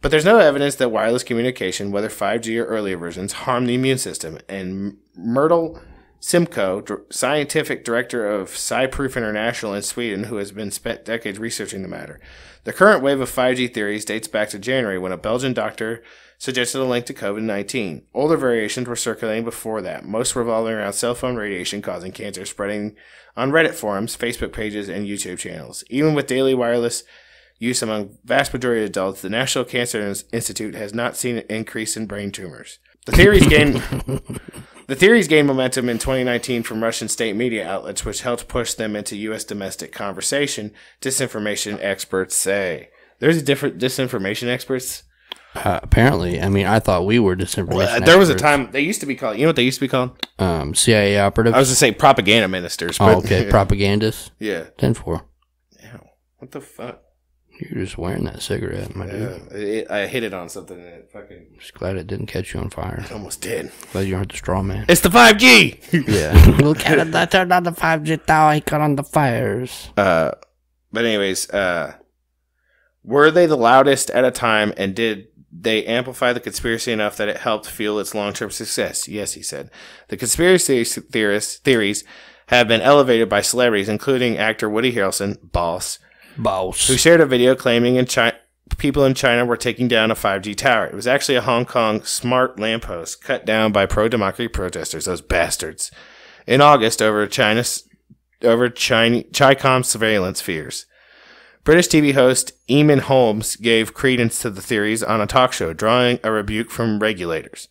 But there's no evidence that wireless communication, whether five G or earlier versions, harm the immune system. And Myrtle Simco, scientific director of SciProof International in Sweden, who has been spent decades researching the matter. The current wave of five G theories dates back to January when a Belgian doctor suggested a link to COVID nineteen. Older variations were circulating before that, most revolving around cell phone radiation causing cancer, spreading on Reddit forums, Facebook pages, and YouTube channels. Even with daily wireless use among the vast majority of adults, the National Cancer Institute has not seen an increase in brain tumors. The theories gained... The theories gained momentum in twenty nineteen from Russian state media outlets, which helped push them into U S domestic conversation, disinformation experts say. There's different disinformation experts? Uh, apparently. I mean, I thought we were disinformation well, uh, there experts. There was a time, they used to be called, you know what they used to be called? Um, C I A operatives? I was going to say propaganda ministers. But, oh, okay. Propagandists? Yeah. ten four. Yeah. What the fuck? You're just wearing that cigarette, my yeah, dude. It, I hit it on something and it fucking... Just glad it didn't catch you on fire. It almost did. Glad you aren't the straw man. It's the five G! Yeah. Look at it. I turned on the five G tower. I cut on the fires. Uh, But anyways, uh, were they the loudest at a time and did they amplify the conspiracy enough that it helped fuel its long-term success? Yes, he said. The conspiracy theorists, theories have been elevated by celebrities, including actor Woody Harrelson, Boss... Boss. Who shared a video claiming in China, people in China were taking down a five G tower. It was actually a Hong Kong smart lamppost cut down by pro-democracy protesters, those bastards, in August over China's over China, Chicom surveillance fears. British T V host Eamon Holmes gave credence to the theories on a talk show, drawing a rebuke from regulators.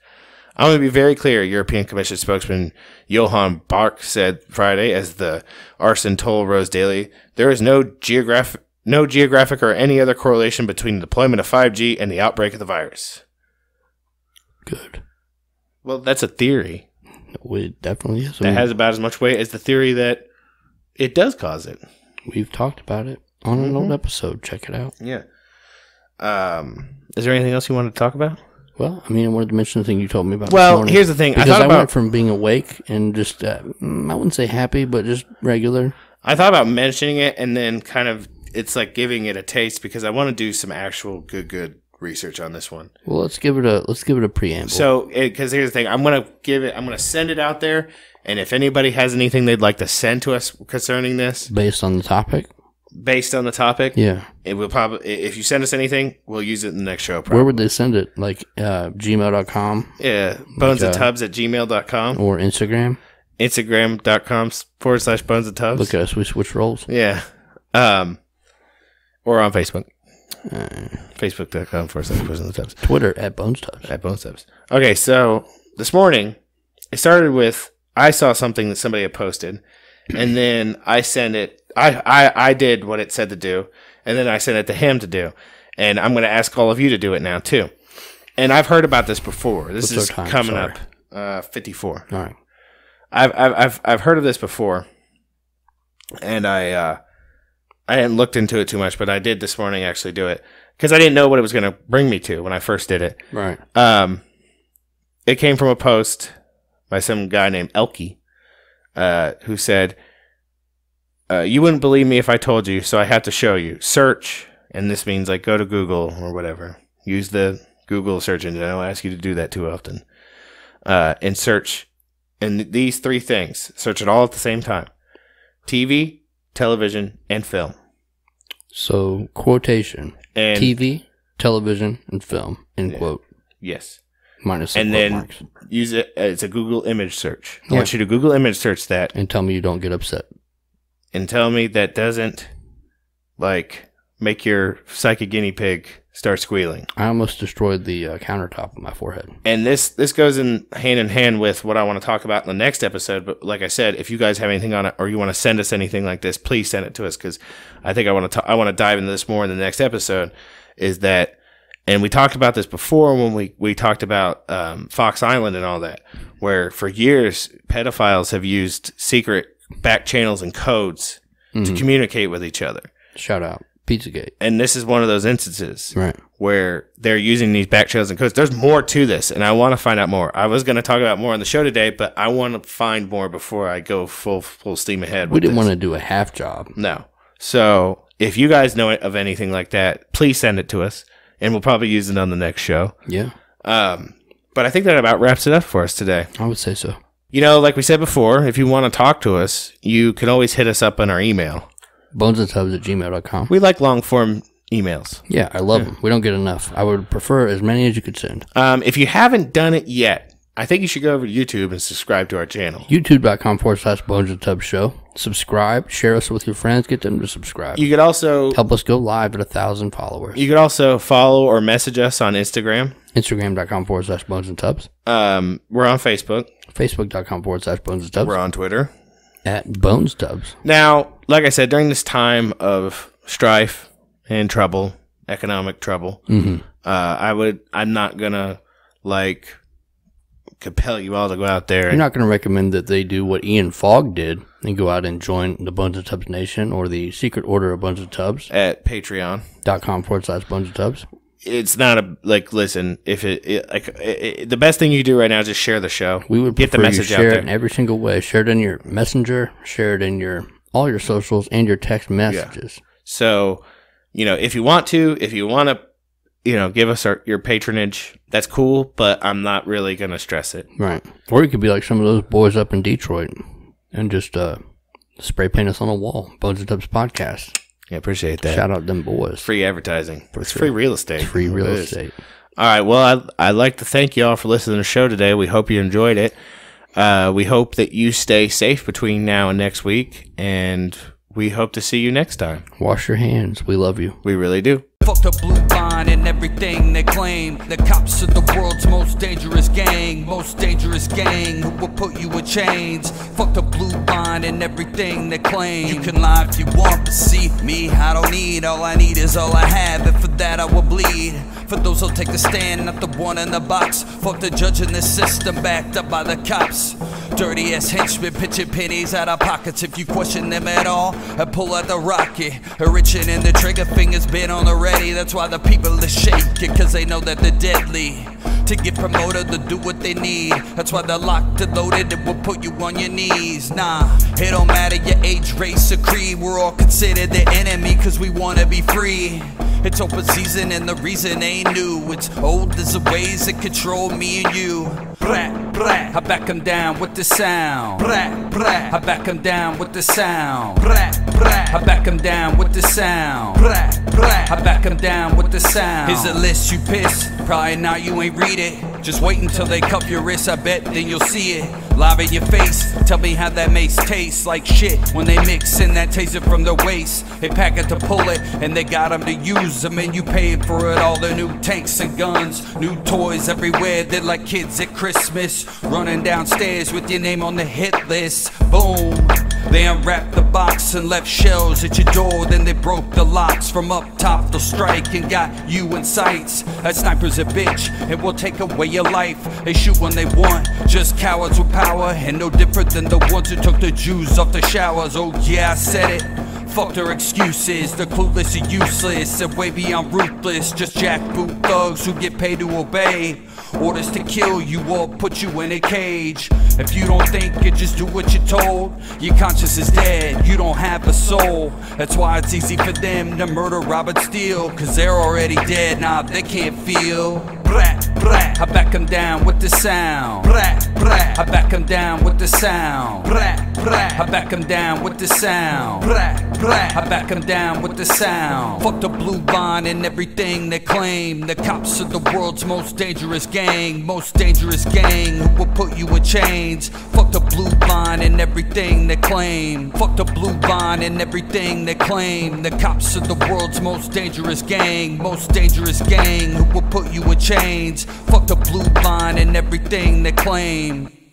"I'm going to be very clear," European Commission spokesman Johan Bach said Friday as the arson toll rose daily. "There is no geographic, no geographic or any other correlation between the deployment of five G and the outbreak of the virus." Good. Well, that's a theory. It definitely is. That has about as much weight as the theory that it does cause it. We've talked about it on an mm-hmm. old episode. Check it out. Yeah. Um, is there anything else you want to talk about? Well, I mean, I wanted to mention the thing you told me about. Well, here's the thing. Because I, thought I about, went from being awake and just, uh, I wouldn't say happy, but just regular. I thought about mentioning it and then kind of, it's like giving it a taste because I want to do some actual good, good research on this one. Well, let's give it a, let's give it a preamble. So, because here's the thing. I'm going to give it, I'm going to send it out there. And if anybody has anything they'd like to send to us concerning this. Based on the topic? Based on the topic, yeah, it will probably. If you send us anything, we'll use it in the next show. Probably. Where would they send it? Like uh, gmail dot com. Yeah, bones like, and tubs uh, at gmail dot com or Instagram. Instagram dot com forward slash bones and tubs. Look at us, we switch roles. Yeah, um, or on Facebook. Uh, Facebook dot com forward slash bones and tubs. Twitter at bones tubs. At bones tubs. Okay, so this morning it started with I saw something that somebody had posted, and then I sent it. I, I, I did what it said to do, and then I sent it to him to do. And I'm going to ask all of you to do it now, too. And I've heard about this before. This What's is our time? coming Sorry. up. Uh, fifty-four. All right. I've, I've, I've, I've heard of this before. And I, uh, I hadn't looked into it too much, but I did this morning actually do it. Because I didn't know what it was going to bring me to when I first did it. Right. Um, it came from a post by some guy named Elkie, uh, who said, uh, you wouldn't believe me if I told you, so I had to show you. Search, and this means like go to Google or whatever. Use the Google search engine. I don't ask you to do that too often. Uh, and search, and these three things. Search it all at the same time. T V, television, and film. So, quotation. And T V, television, and film, end yeah. quote. Yes. Minus and then marks. Use it as a Google image search. I yeah. want you to Google image search that. And tell me you don't get upset. And tell me that doesn't, like, make your psychic guinea pig start squealing. I almost destroyed the uh, countertop of my forehead. And this, this goes in hand in hand with what I want to talk about in the next episode. But like I said, if you guys have anything on it or you want to send us anything like this, please send it to us, because I think I want to I want to dive into this more in the next episode. Is that, and we talked about this before when we, we talked about um, Fox Island and all that, where for years pedophiles have used secret back channels and codes mm-hmm. to communicate with each other. Shout out. Pizzagate. And this is one of those instances right. where they're using these back channels and codes. There's more to this, and I want to find out more. I was going to talk about more on the show today, but I want to find more before I go full full steam ahead. We with didn't want to do a half job. No. So if you guys know of anything like that, please send it to us, and we'll probably use it on the next show. Yeah. Um, but I think that about wraps it up for us today. I would say so. You know, like we said before, if you want to talk to us, you can always hit us up on our email. bones and tubs at gmail dot com. We like long-form emails. Yeah, I love yeah. them. We don't get enough. I would prefer as many as you could send. Um, if you haven't done it yet, I think you should go over to YouTube and subscribe to our channel. YouTube.com forward slash Bones and Tubs show. Subscribe. Share us with your friends. Get them to subscribe. You could also... help us go live at one thousand followers. You could also follow or message us on Instagram. Instagram.com forward slash Bones and Tubs. Um, we're on Facebook. Facebook.com forward slash Bones and Tubs. We're on Twitter. At Bones Tubs. Now, like I said, during this time of strife and trouble, economic trouble, mm-hmm. uh, I would, I'm not going to, like, compel you all to go out there. You're and, not going to recommend that they do what Ian Fogg did and go out and join the Bones and Tubs Nation or the Secret Order of Bones and Tubs. At Patreon.com forward slash Bones and Tubs. It's not a, like, listen, if it, it like, it, it, the best thing you do right now is just share the show. We would get the message out there. Share it in every single way. Share it in your messenger, share it in your, all your socials and your text messages. Yeah. So, you know, if you want to, if you want to, you know, give us our, your patronage, that's cool, but I'm not really going to stress it. Right. Or you could be like some of those boys up in Detroit and just uh, spray paint us on a wall. Bones and Tubs Podcast. Yeah, appreciate that. Shout out them boys. Free advertising. For it's sure. free real estate. It's free real it estate. Is. All right. Well, I, I'd like to thank you all for listening to the show today. We hope you enjoyed it. Uh, we hope that you stay safe between now and next week, and we hope to see you next time. Wash your hands. We love you. We really do. Fuck the blue line and everything they claim. The cops are the world's most dangerous gang. Most dangerous gang who will put you in chains. Fuck the blue line and everything they claim. You can lie if you want, but see me, I don't need. All I need is all I have, and for that I will bleed. For those who'll take a stand, not the one in the box. Fuck the judge and the system backed up by the cops. Dirty ass henchmen pitching pennies out of pockets. If you question them at all, I pull out the rocket. Enriching and the trigger finger's been on the ready. That's why the people are shaking, cause they know that they're deadly. To get promoted, to do what they need. That's why they're locked and loaded, it will put you on your knees. Nah, it don't matter your age, race, or creed. We're all considered the enemy, cause we wanna be free. It's open season and the reason ain't new. It's old as the ways that control me and you. Brat, brat, I back them down with the sound. Brat, brat, I back them down with the sound. Brat, brat, I back them down with the sound. Brat, brat, I back them down with the sound. Here's a list, you piss. Probably now you ain't read it. Just wait until they cuff your wrist, I bet, then you'll see it. Live in your face, tell me how that makes taste like shit. When they mix in that taser from their waist. They pack it to pull it, and they got them to use them. And you paid for it all, the new tanks and guns. New toys everywhere, they're like kids at Christmas. Running downstairs with your name on the hit list. Boom. They unwrapped the box and left shells at your door. Then they broke the locks from up top. They'll strike and got you in sights. That sniper's a bitch and will take away your life. They shoot when they want, just cowards with power. And no different than the ones who took the Jews off the showers. Oh yeah, I said it. Fuck their excuses, they're clueless and useless and way beyond ruthless. Just jackboot thugs who get paid to obey orders to kill you or put you in a cage. If you don't think it, just do what you're told. Your conscience is dead, you don't have a soul. That's why it's easy for them to murder, rob, and steal, cause they're already dead, nah, they can't feel. Brat, brat, I back them down with the sound. Brat, brat, I back them down with the sound. Brat, brat, I back them down with the sound. Brat, brat, I back them down with the sound. Fuck the blue bond and everything they claim. The cops are the world's most dangerous gang. Most dangerous gang who will put you in chains. Fuck the blue bond and everything they claim. Fuck the blue bond and everything they claim. The cops are the world's most dangerous gang. Most dangerous gang who will put you in chains. Fuck the blue line and everything they claim.